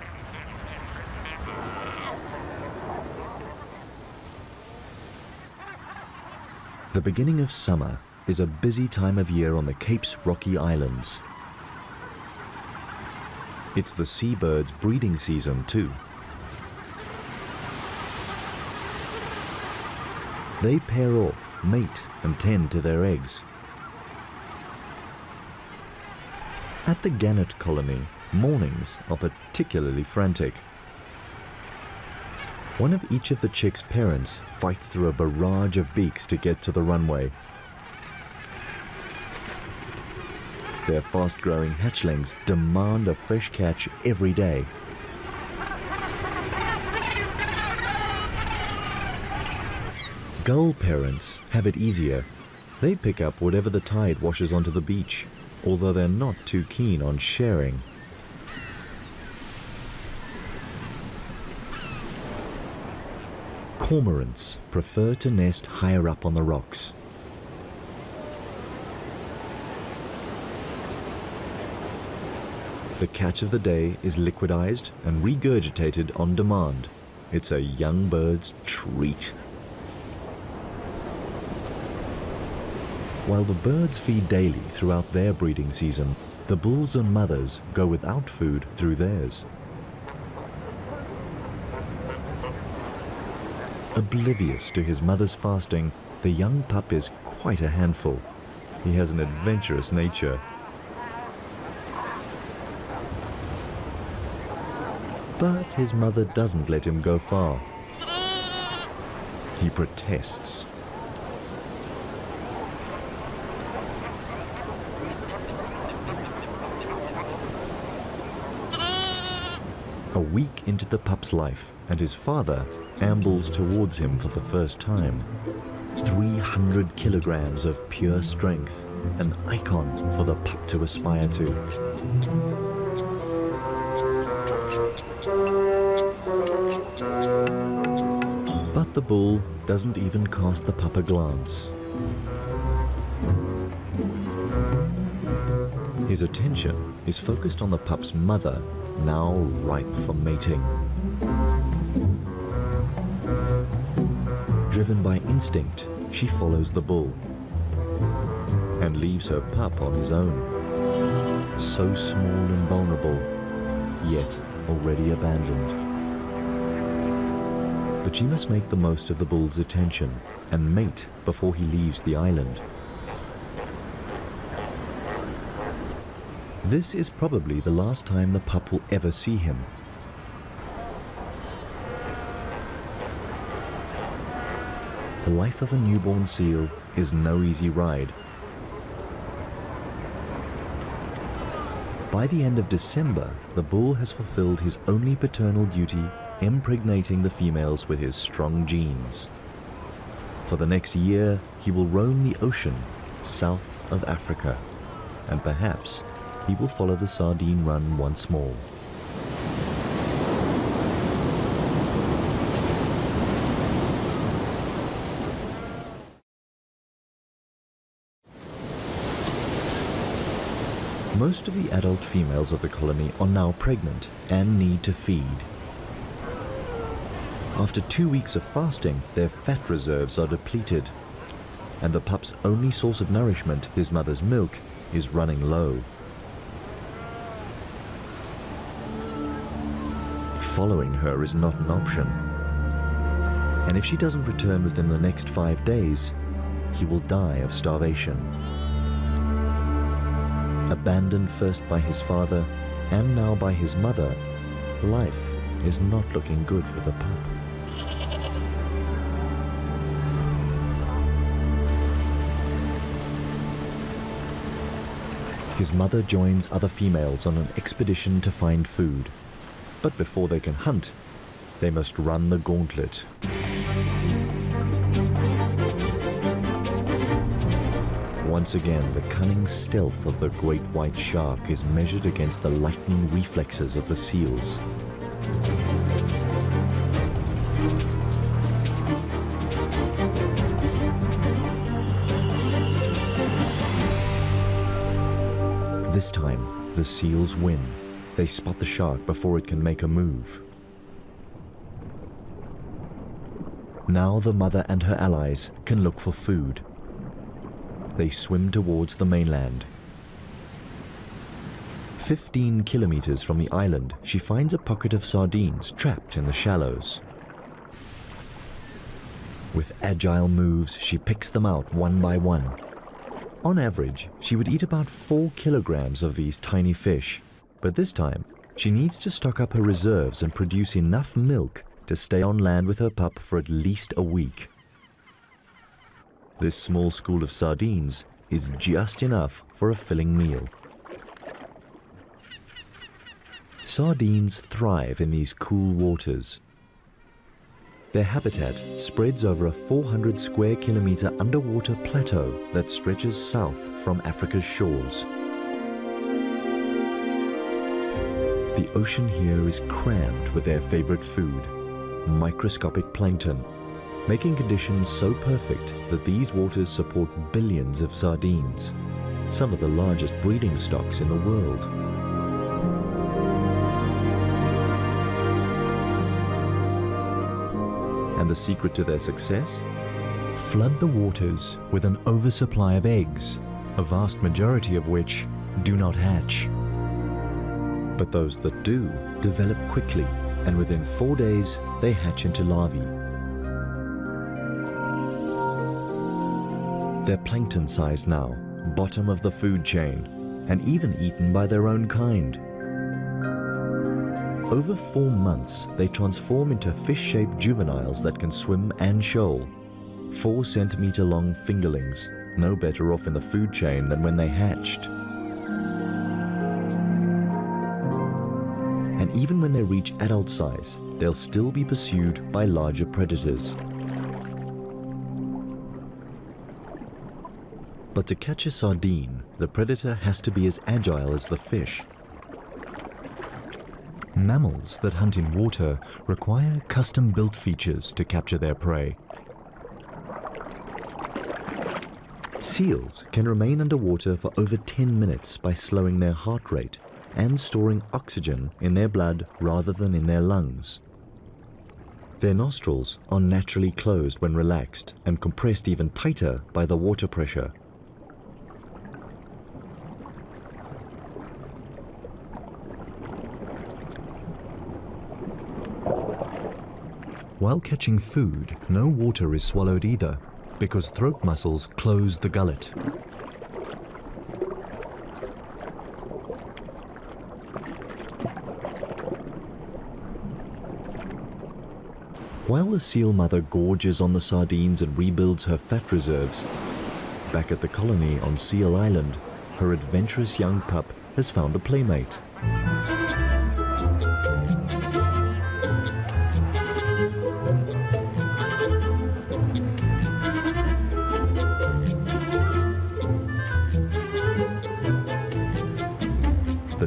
The beginning of summer is a busy time of year on the Cape's rocky islands. It's the seabirds' breeding season too. They pair off, mate, and tend to their eggs. At the gannet colony, mornings are particularly frantic. One of each of the chicks' parents fights through a barrage of beaks to get to the runway. Their fast-growing hatchlings demand a fresh catch every day. Gull parents have it easier. They pick up whatever the tide washes onto the beach, although they're not too keen on sharing. Cormorants prefer to nest higher up on the rocks. The catch of the day is liquidized and regurgitated on demand. It's a young bird's treat. While the birds feed daily throughout their breeding season, the bulls and mothers go without food through theirs. Oblivious to his mother's fasting, the young pup is quite a handful. He has an adventurous nature. But his mother doesn't let him go far. He protests. A week into the pup's life, and his father ambles towards him for the first time. 300 kilograms of pure strength, an icon for the pup to aspire to. But the bull doesn't even cast the pup a glance. His attention is focused on the pup's mother, now ripe for mating. Driven by instinct, she follows the bull and leaves her pup on his own. So small and vulnerable, yet already abandoned. But she must make the most of the bull's attention and mate before he leaves the island. This is probably the last time the pup will ever see him. The life of a newborn seal is no easy ride. By the end of December, the bull has fulfilled his only paternal duty, impregnating the females with his strong genes. For the next year, he will roam the ocean south of Africa, and perhaps he will follow the sardine run once more. Most of the adult females of the colony are now pregnant and need to feed. After 2 weeks of fasting, their fat reserves are depleted. and the pup's only source of nourishment, his mother's milk, is running low. Following her is not an option. And if she doesn't return within the next 5 days, he will die of starvation. Abandoned first by his father and now by his mother, life is not looking good for the pup. His mother joins other females on an expedition to find food. But before they can hunt, they must run the gauntlet. Once again, the cunning stealth of the great white shark is measured against the lightning reflexes of the seals. This time, the seals win. They spot the shark before it can make a move. Now the mother and her allies can look for food. They swim towards the mainland. 15 kilometers from the island, she finds a pocket of sardines trapped in the shallows. With agile moves, she picks them out one by one. On average, she would eat about 4 kilograms of these tiny fish, but this time she needs to stock up her reserves and produce enough milk to stay on land with her pup for at least a week. This small school of sardines is just enough for a filling meal. Sardines thrive in these cool waters. Their habitat spreads over a 400 square kilometer underwater plateau that stretches south from Africa's shores. The ocean here is crammed with their favorite food, microscopic plankton, making conditions so perfect that these waters support billions of sardines, some of the largest breeding stocks in the world. And the secret to their success? Flood the waters with an oversupply of eggs, a vast majority of which do not hatch. But those that do develop quickly, and within 4 days they hatch into larvae. They're plankton sized now, bottom of the food chain, and even eaten by their own kind. Over 4 months, they transform into fish-shaped juveniles that can swim and shoal. 4-centimeter-long fingerlings, no better off in the food chain than when they hatched. And even when they reach adult size, they'll still be pursued by larger predators. But to catch a sardine, the predator has to be as agile as the fish. Mammals that hunt in water require custom-built features to capture their prey. Seals can remain underwater for over 10 minutes by slowing their heart rate and storing oxygen in their blood rather than in their lungs. Their nostrils are naturally closed when relaxed and compressed even tighter by the water pressure. While catching food, no water is swallowed either, because throat muscles close the gullet. While the seal mother gorges on the sardines and rebuilds her fat reserves, back at the colony on Seal Island, her adventurous young pup has found a playmate.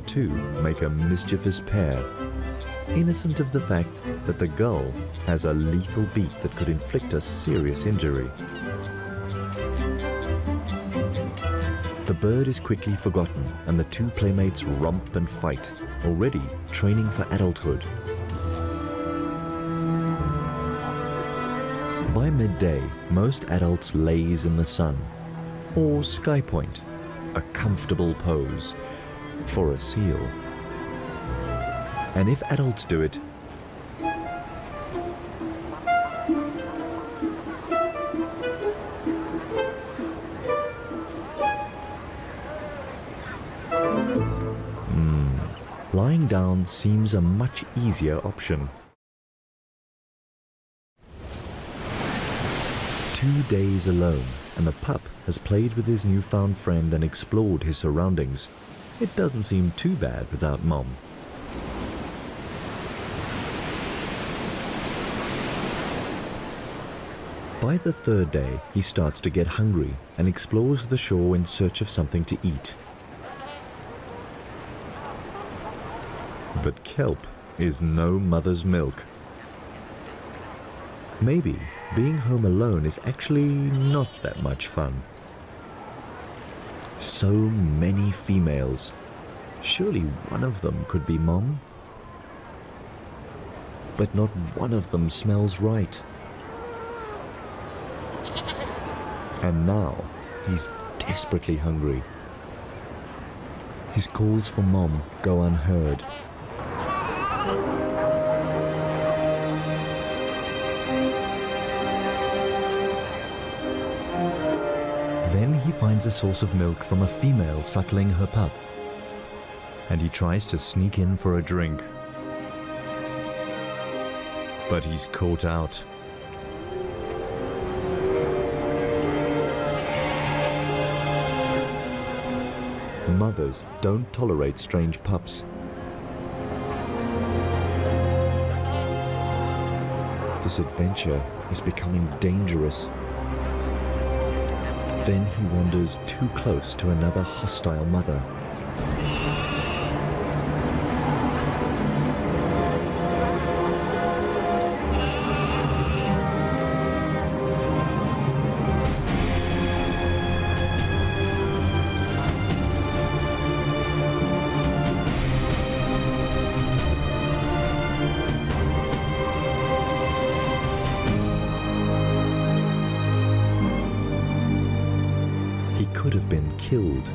Two make a mischievous pair, innocent of the fact that the gull has a lethal beak that could inflict a serious injury. The bird is quickly forgotten, and the two playmates romp and fight, already training for adulthood. By midday, most adults laze in the sun, or skypoint, a comfortable pose, for a seal. And if adults do it, lying down seems a much easier option. 2 days alone, and the pup has played with his newfound friend and explored his surroundings. It doesn't seem too bad without Mom. By the third day, he starts to get hungry and explores the shore in search of something to eat. But kelp is no mother's milk. Maybe being home alone is actually not that much fun. So many females. Surely one of them could be Mom. But not one of them smells right. And now he's desperately hungry. His calls for Mom go unheard. Then he finds a source of milk from a female suckling her pup, and he tries to sneak in for a drink. But he's caught out. Mothers don't tolerate strange pups. This adventure is becoming dangerous. Then he wanders too close to another hostile mother. Killed.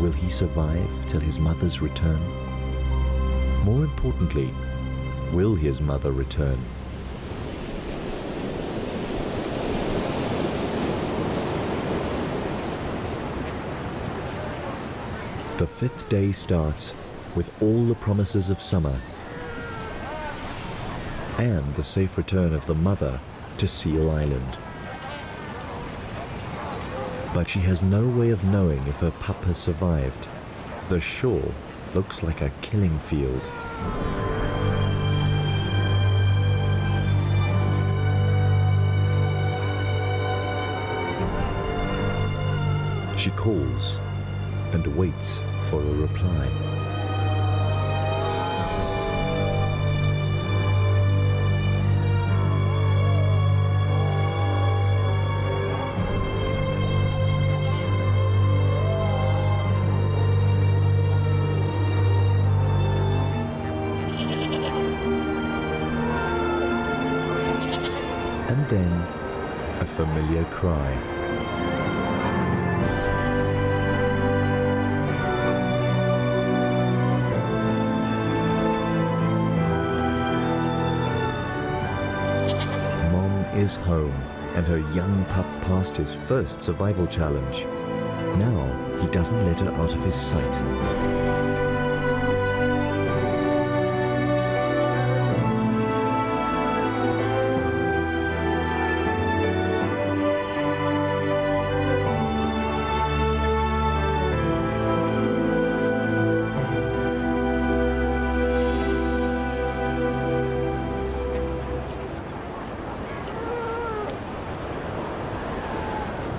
Will he survive till his mother's return? More importantly, will his mother return? The fifth day starts with all the promises of summer and the safe return of the mother to Seal Island. But she has no way of knowing if her pup has survived. The shore looks like a killing field. She calls and waits for a reply. Then, a familiar cry. Mom is home, and her young pup passed his first survival challenge. Now, he doesn't let her out of his sight.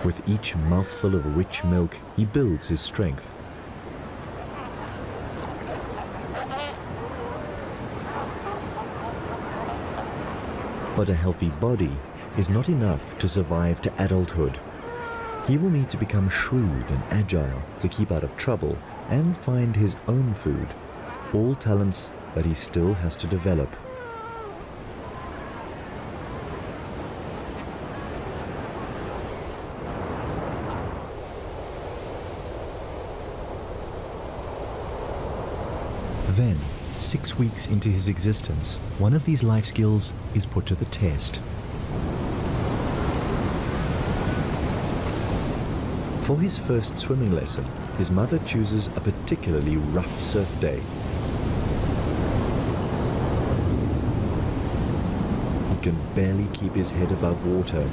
With each mouthful of rich milk, he builds his strength. But a healthy body is not enough to survive to adulthood. He will need to become shrewd and agile to keep out of trouble and find his own food, all talents that he still has to develop. Then, 6 weeks into his existence, one of these life skills is put to the test. For his first swimming lesson, his mother chooses a particularly rough surf day. He can barely keep his head above water,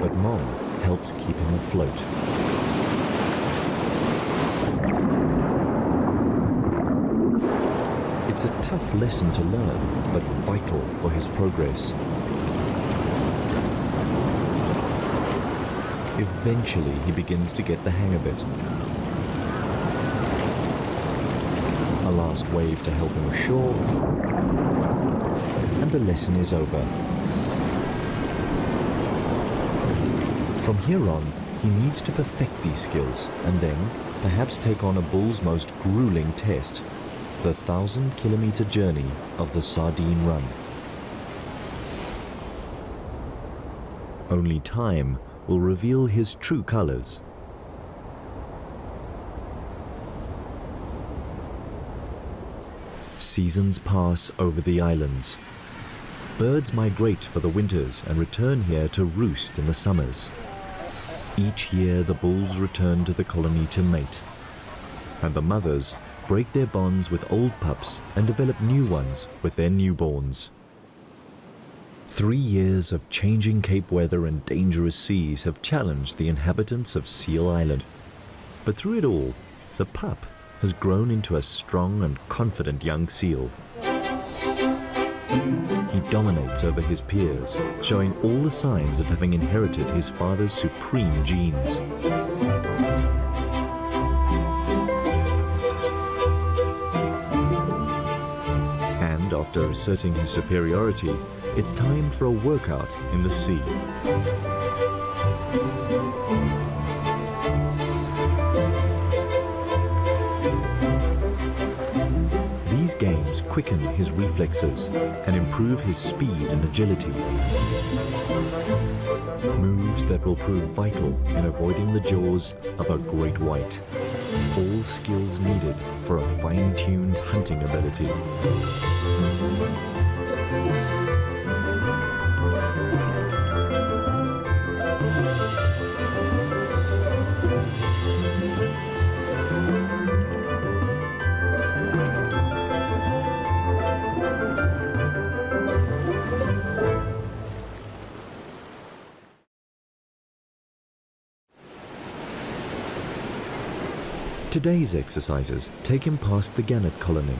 but Mom helps keep him afloat. It's a tough lesson to learn, but vital for his progress. Eventually, he begins to get the hang of it. A last wave to help him ashore, and the lesson is over. From here on, he needs to perfect these skills and then perhaps take on a bull's most grueling test, the 1,000-kilometer journey of the Sardine Run. Only time will reveal his true colors. Seasons pass over the islands. Birds migrate for the winters and return here to roost in the summers. Each year the bulls return to the colony to mate, and the mothers break their bonds with old pups and develop new ones with their newborns. 3 years of changing Cape weather and dangerous seas have challenged the inhabitants of Seal Island. But through it all, the pup has grown into a strong and confident young seal. He dominates over his peers, showing all the signs of having inherited his father's supreme genes. And after asserting his superiority, it's time for a workout in the sea. These games quicken his reflexes and improve his speed and agility. Moves that will prove vital in avoiding the jaws of a great white. All skills needed for a fine-tuned hunting ability. Today's exercises take him past the gannet colony.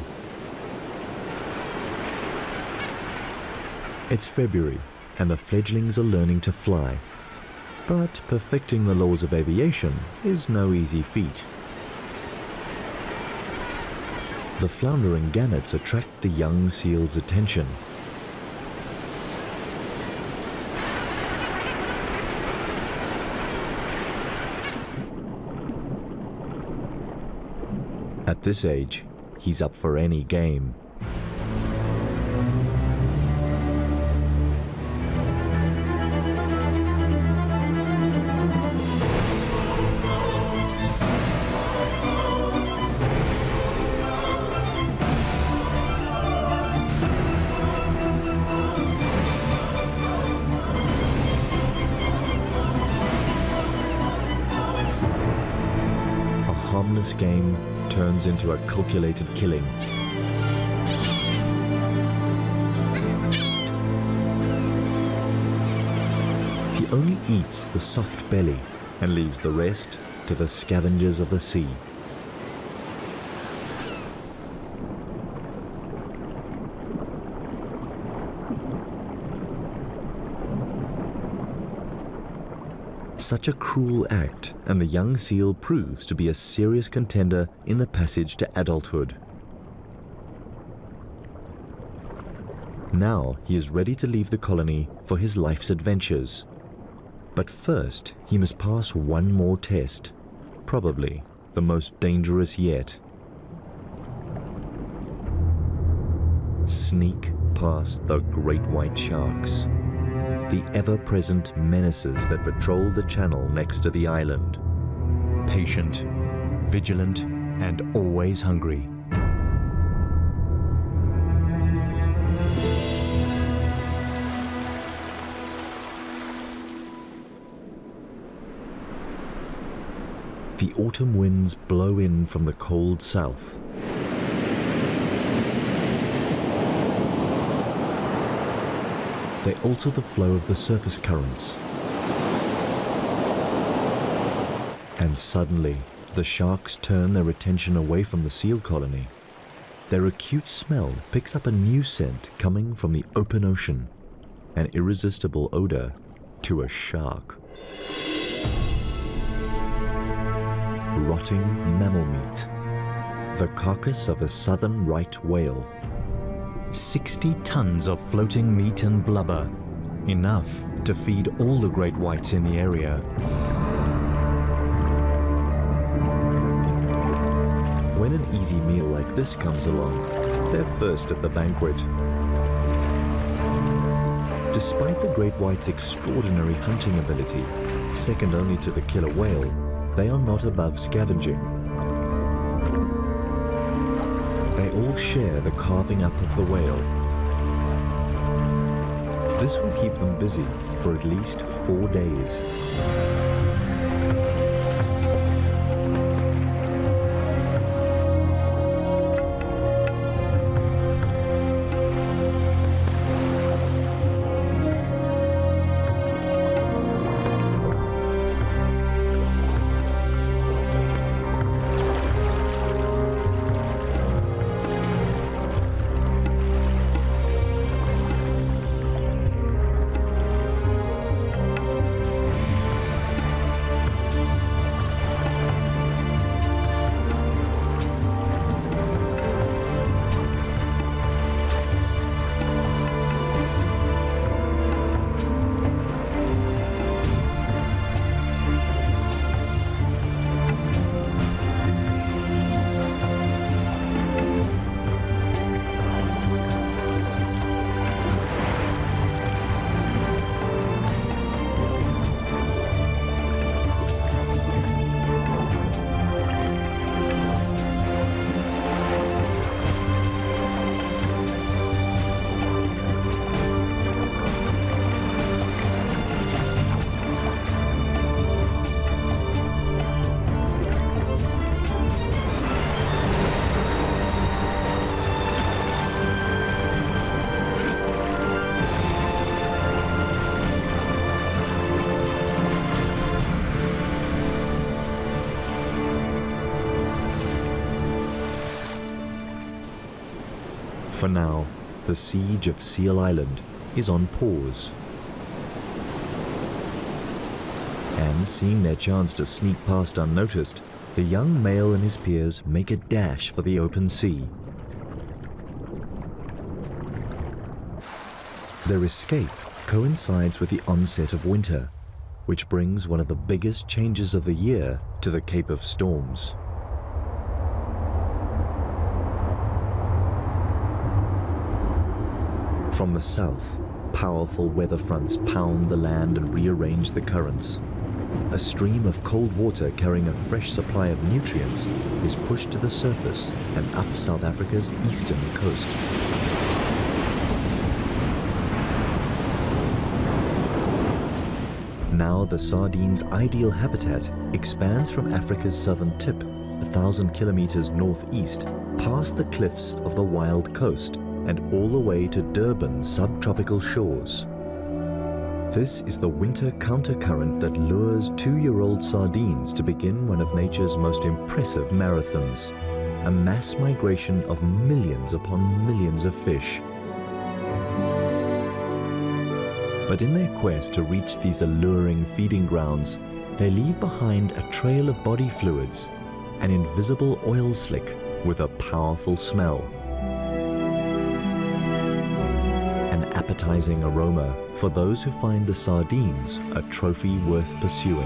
It's February, and the fledglings are learning to fly. But perfecting the laws of aviation is no easy feat. The floundering gannets attract the young seal's attention. At this age, he's up for any game. A harmless game turns into a calculated killing. He only eats the soft belly and leaves the rest to the scavengers of the sea. Such a cruel act, and the young seal proves to be a serious contender in the passage to adulthood. Now he is ready to leave the colony for his life's adventures. But first, he must pass one more test, probably the most dangerous yet. Sneak past the great white sharks, the ever-present menaces that patrol the channel next to the island. Patient, vigilant, and always hungry. The autumn winds blow in from the cold south. They alter the flow of the surface currents. And suddenly, the sharks turn their attention away from the seal colony. Their acute smell picks up a new scent coming from the open ocean, an irresistible odor to a shark. Rotting mammal meat, the carcass of a southern right whale. 60 tons of floating meat and blubber, enough to feed all the great whites in the area. When an easy meal like this comes along, they're first at the banquet. Despite the great white's extraordinary hunting ability, second only to the killer whale, they are not above scavenging. They all share the carving up of the whale. This will keep them busy for at least 4 days. For now, the siege of Seal Island is on pause. And seeing their chance to sneak past unnoticed, the young male and his peers make a dash for the open sea. Their escape coincides with the onset of winter, which brings one of the biggest changes of the year to the Cape of Storms. From the south, powerful weather fronts pound the land and rearrange the currents. A stream of cold water carrying a fresh supply of nutrients is pushed to the surface and up South Africa's eastern coast. Now the sardine's ideal habitat expands from Africa's southern tip, 1,000 kilometers northeast, past the cliffs of the Wild Coast, and all the way to Durban's subtropical shores. This is the winter countercurrent that lures 2-year-old sardines to begin one of nature's most impressive marathons, a mass migration of millions upon millions of fish. But in their quest to reach these alluring feeding grounds, they leave behind a trail of body fluids, an invisible oil slick with a powerful smell. Appetizing aroma for those who find the sardines a trophy worth pursuing.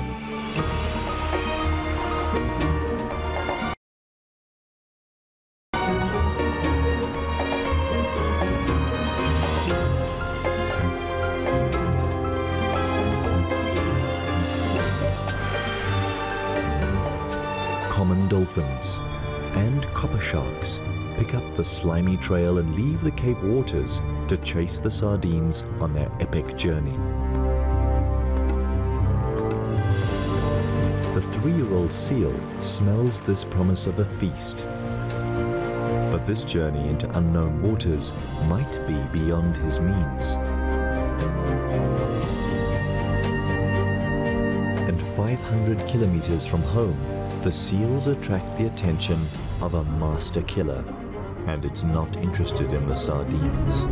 Common dolphins, and copper sharks pick up the slimy trail and leave the Cape waters to chase the sardines on their epic journey. The 3-year-old seal smells this promise of a feast. But this journey into unknown waters might be beyond his means. And 500 kilometers from home, the seals attract the attention of a master killer, and it's not interested in the sardines.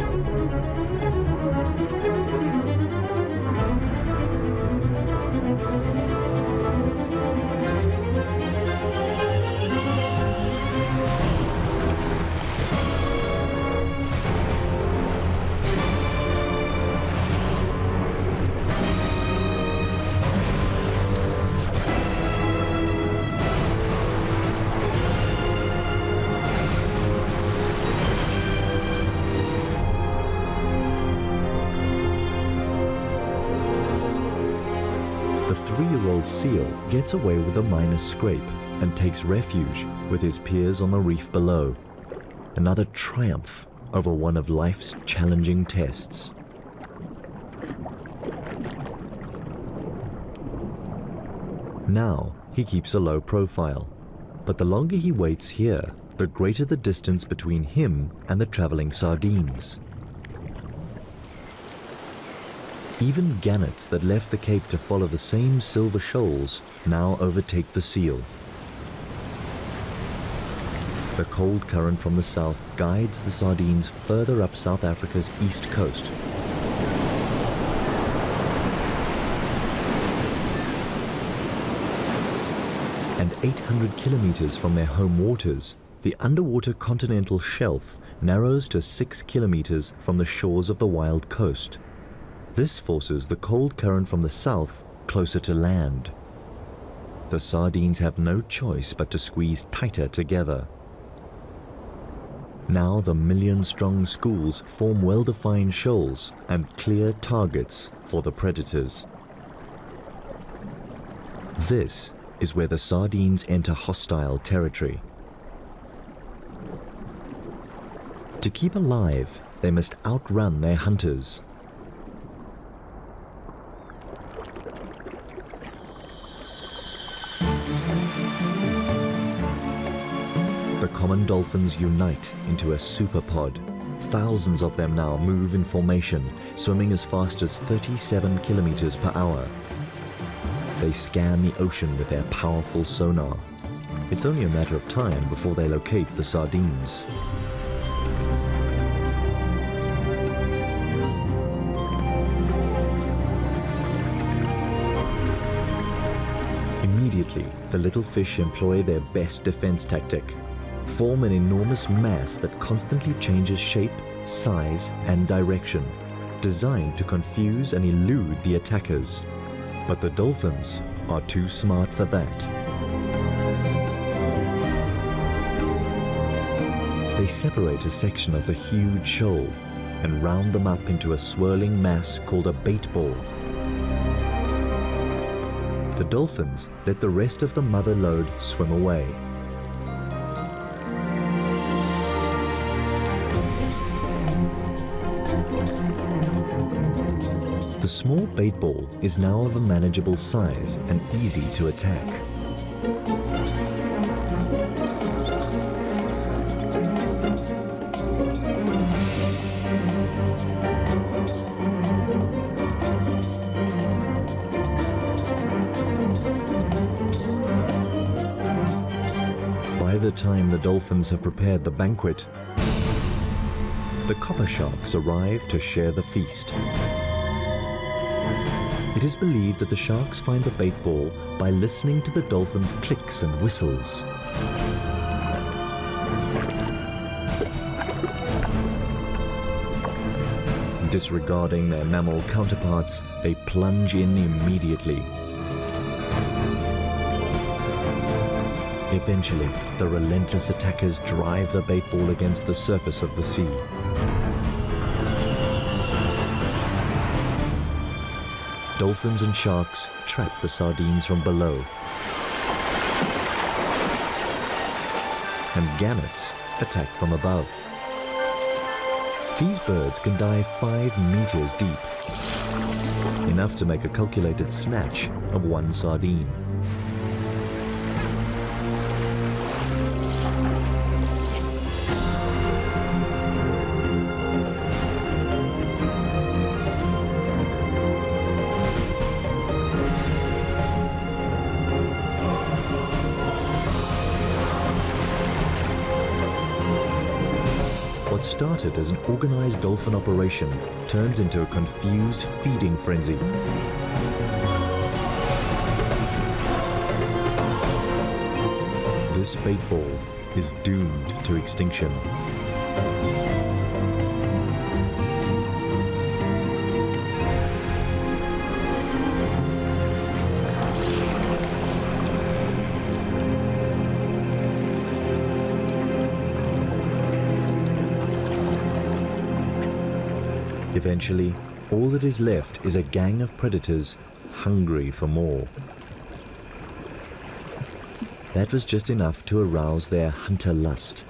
Seal gets away with a minor scrape and takes refuge with his peers on the reef below. Another triumph over one of life's challenging tests. Now he keeps a low profile, but the longer he waits here, the greater the distance between him and the traveling sardines. Even gannets that left the Cape to follow the same silver shoals now overtake the seal. The cold current from the south guides the sardines further up South Africa's east coast. And 800 kilometers from their home waters, the underwater continental shelf narrows to 6 kilometers from the shores of the Wild Coast. This forces the cold current from the south closer to land. The sardines have no choice but to squeeze tighter together. Now the million-strong schools form well-defined shoals and clear targets for the predators. This is where the sardines enter hostile territory. To keep alive, they must outrun their hunters. Common dolphins unite into a superpod. Thousands of them now move in formation, swimming as fast as 37 kilometers per hour. They scan the ocean with their powerful sonar. It's only a matter of time before they locate the sardines. Immediately, the little fish employ their best defense tactic. Form an enormous mass that constantly changes shape, size, and direction, designed to confuse and elude the attackers. But the dolphins are too smart for that. They separate a section of the huge shoal and round them up into a swirling mass called a bait ball. The dolphins let the rest of the mother lode swim away. The small bait ball is now of a manageable size and easy to attack. By the time the dolphins have prepared the banquet, the copper sharks arrive to share the feast. It is believed that the sharks find the bait ball by listening to the dolphins' clicks and whistles. Disregarding their mammal counterparts, they plunge in immediately. Eventually, the relentless attackers drive the bait ball against the surface of the sea. Dolphins and sharks trap the sardines from below. and gannets attack from above. These birds can dive 5 meters deep, enough to make a calculated snatch of one sardine. What started as an organized dolphin operation turns into a confused feeding frenzy. This bait ball is doomed to extinction. Eventually, all that is left is a gang of predators hungry for more. That was just enough to arouse their hunter lust.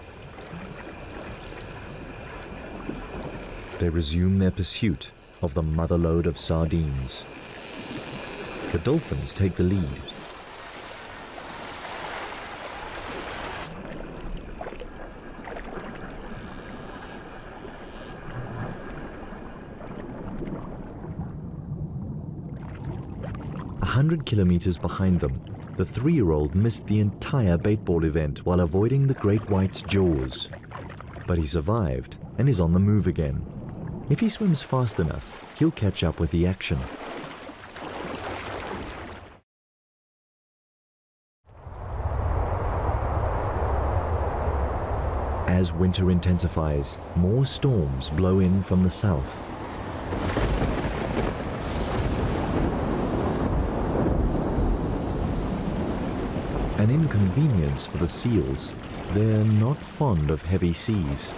They resume their pursuit of the mother load of sardines. The dolphins take the lead. A 100 kilometers behind them, the 3-year-old missed the entire baitball event while avoiding the great white's jaws. But he survived and is on the move again. If he swims fast enough, he'll catch up with the action. As winter intensifies, more storms blow in from the south. An inconvenience for the seals. They're not fond of heavy seas.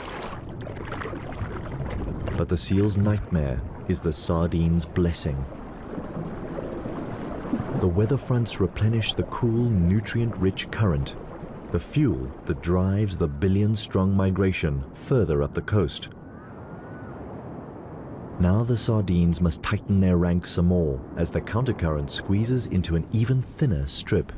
But the seals' nightmare is the sardine's blessing. The weather fronts replenish the cool, nutrient-rich current, the fuel that drives the billion-strong migration further up the coast. Now the sardines must tighten their ranks some more as the countercurrent squeezes into an even thinner strip.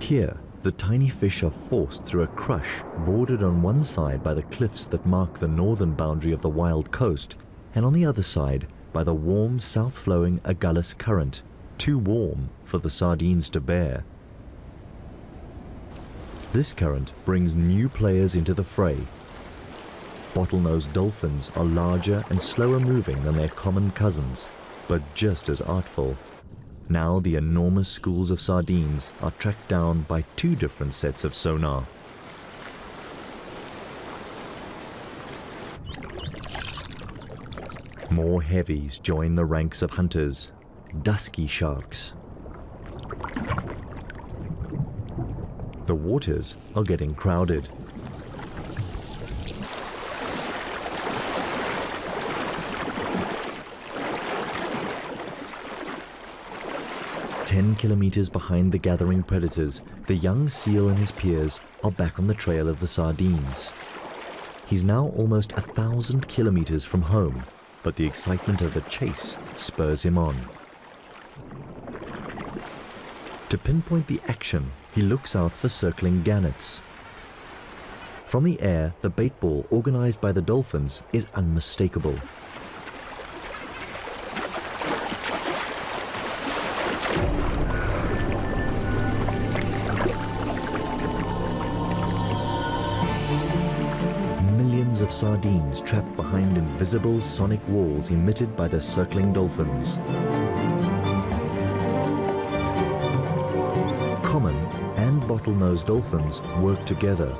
Here, the tiny fish are forced through a crush bordered on one side by the cliffs that mark the northern boundary of the Wild Coast, and on the other side by the warm, south-flowing Agulhas current, too warm for the sardines to bear. This current brings new players into the fray. Bottlenose dolphins are larger and slower moving than their common cousins, but just as artful. Now the enormous schools of sardines are tracked down by 2 different sets of sonar. More heavies join the ranks of hunters, dusky sharks. The waters are getting crowded. Ten kilometers behind the gathering predators, the young seal and his peers are back on the trail of the sardines. He's now almost 1,000 kilometers from home, but the excitement of the chase spurs him on. To pinpoint the action, he looks out for circling gannets. From the air, the bait ball organized by the dolphins is unmistakable. Of sardines trapped behind invisible sonic walls emitted by the circling dolphins. Common and bottlenose dolphins work together.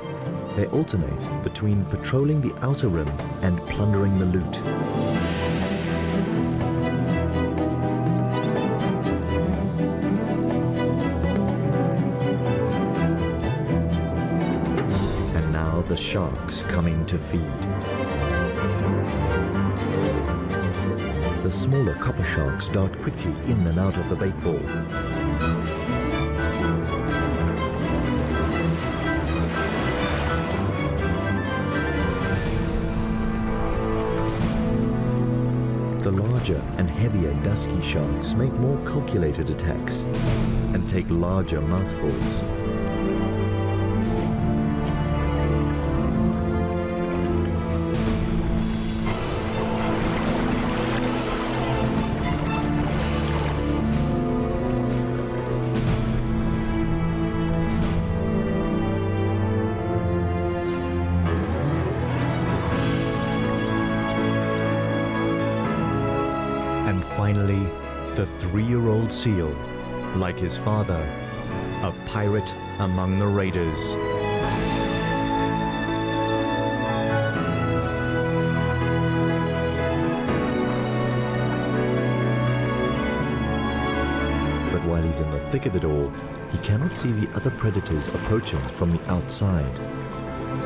They alternate between patrolling the outer rim and plundering the loot. The sharks come in to feed. The smaller copper sharks dart quickly in and out of the bait ball. The larger and heavier dusky sharks make more calculated attacks and take larger mouthfuls. And finally, the 3-year-old seal, like his father, a pirate among the raiders. But while he's in the thick of it all, he cannot see the other predators approaching from the outside.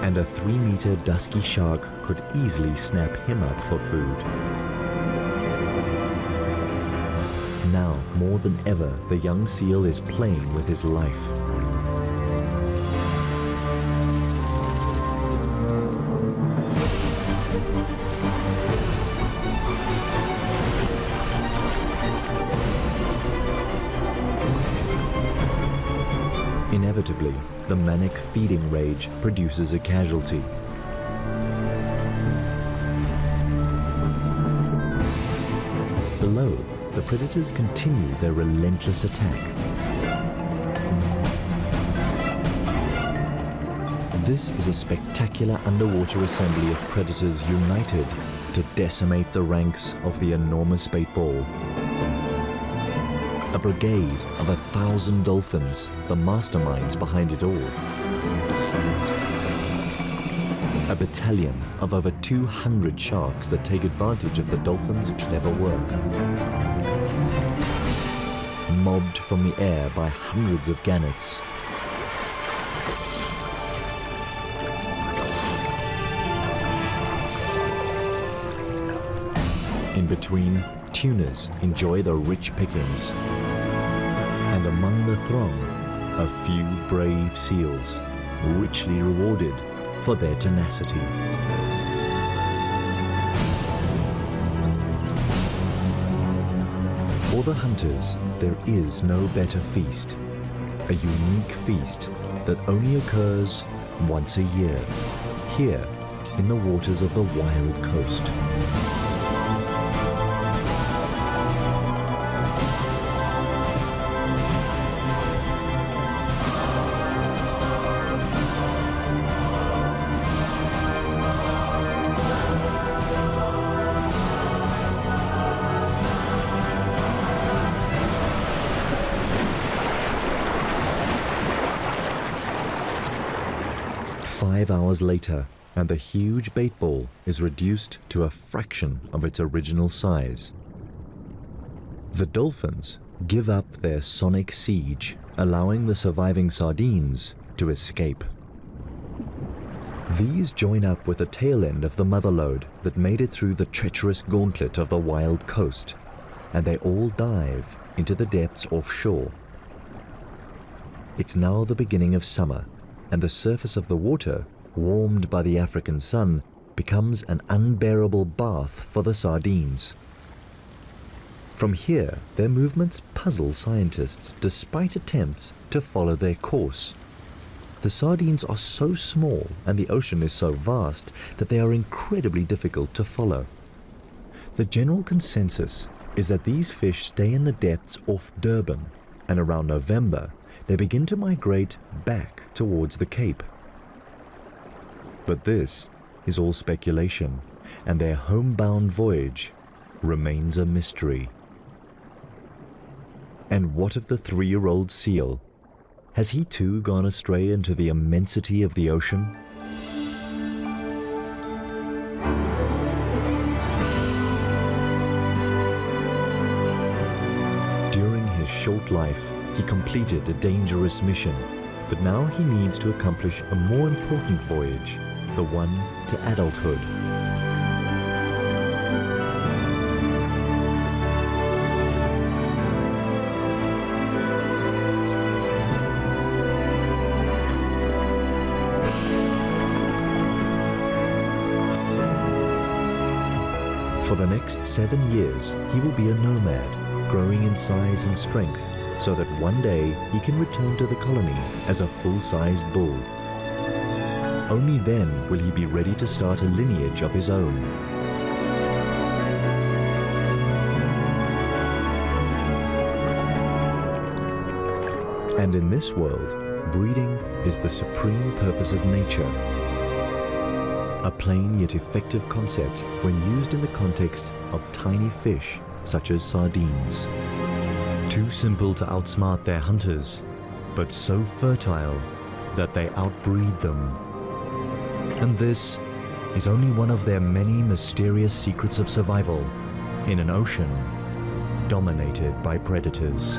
And a 3-meter dusky shark could easily snap him up for food. Now, more than ever, the young seal is playing with his life. Inevitably, the manic feeding rage produces a casualty. Below, the predators continue their relentless attack. This is a spectacular underwater assembly of predators united to decimate the ranks of the enormous bait ball. A brigade of 1,000 dolphins, the masterminds behind it all. A battalion of over 200 sharks that take advantage of the dolphins' clever work. Mobbed from the air by hundreds of gannets. In between, tuners enjoy the rich pickings. And among the throng, a few brave seals, richly rewarded for their tenacity. For the hunters, there is no better feast. A unique feast that only occurs once a year, here in the waters of the Wild Coast. Hours later, and the huge bait ball is reduced to a fraction of its original size. The dolphins give up their sonic siege, allowing the surviving sardines to escape. These join up with the tail end of the mother lode that made it through the treacherous gauntlet of the Wild Coast, and they all dive into the depths offshore. It's now the beginning of summer, and the surface of the water, warmed by the African sun, becomes an unbearable bath for the sardines. From here, their movements puzzle scientists despite attempts to follow their course. The sardines are so small and the ocean is so vast that they are incredibly difficult to follow. The general consensus is that these fish stay in the depths off Durban, and around November, they begin to migrate back towards the Cape. But this is all speculation, and their homebound voyage remains a mystery. And what of the 3-year-old seal? Has he too gone astray into the immensity of the ocean? During his short life, he completed a dangerous mission, but now he needs to accomplish a more important voyage, the one to adulthood. For the next 7 years, he will be a nomad, growing in size and strength, so that one day he can return to the colony as a full-sized bull. Only then will he be ready to start a lineage of his own. And in this world, breeding is the supreme purpose of nature. A plain yet effective concept when used in the context of tiny fish such as sardines. Too simple to outsmart their hunters, but so fertile that they outbreed them. And this is only one of their many mysterious secrets of survival in an ocean dominated by predators.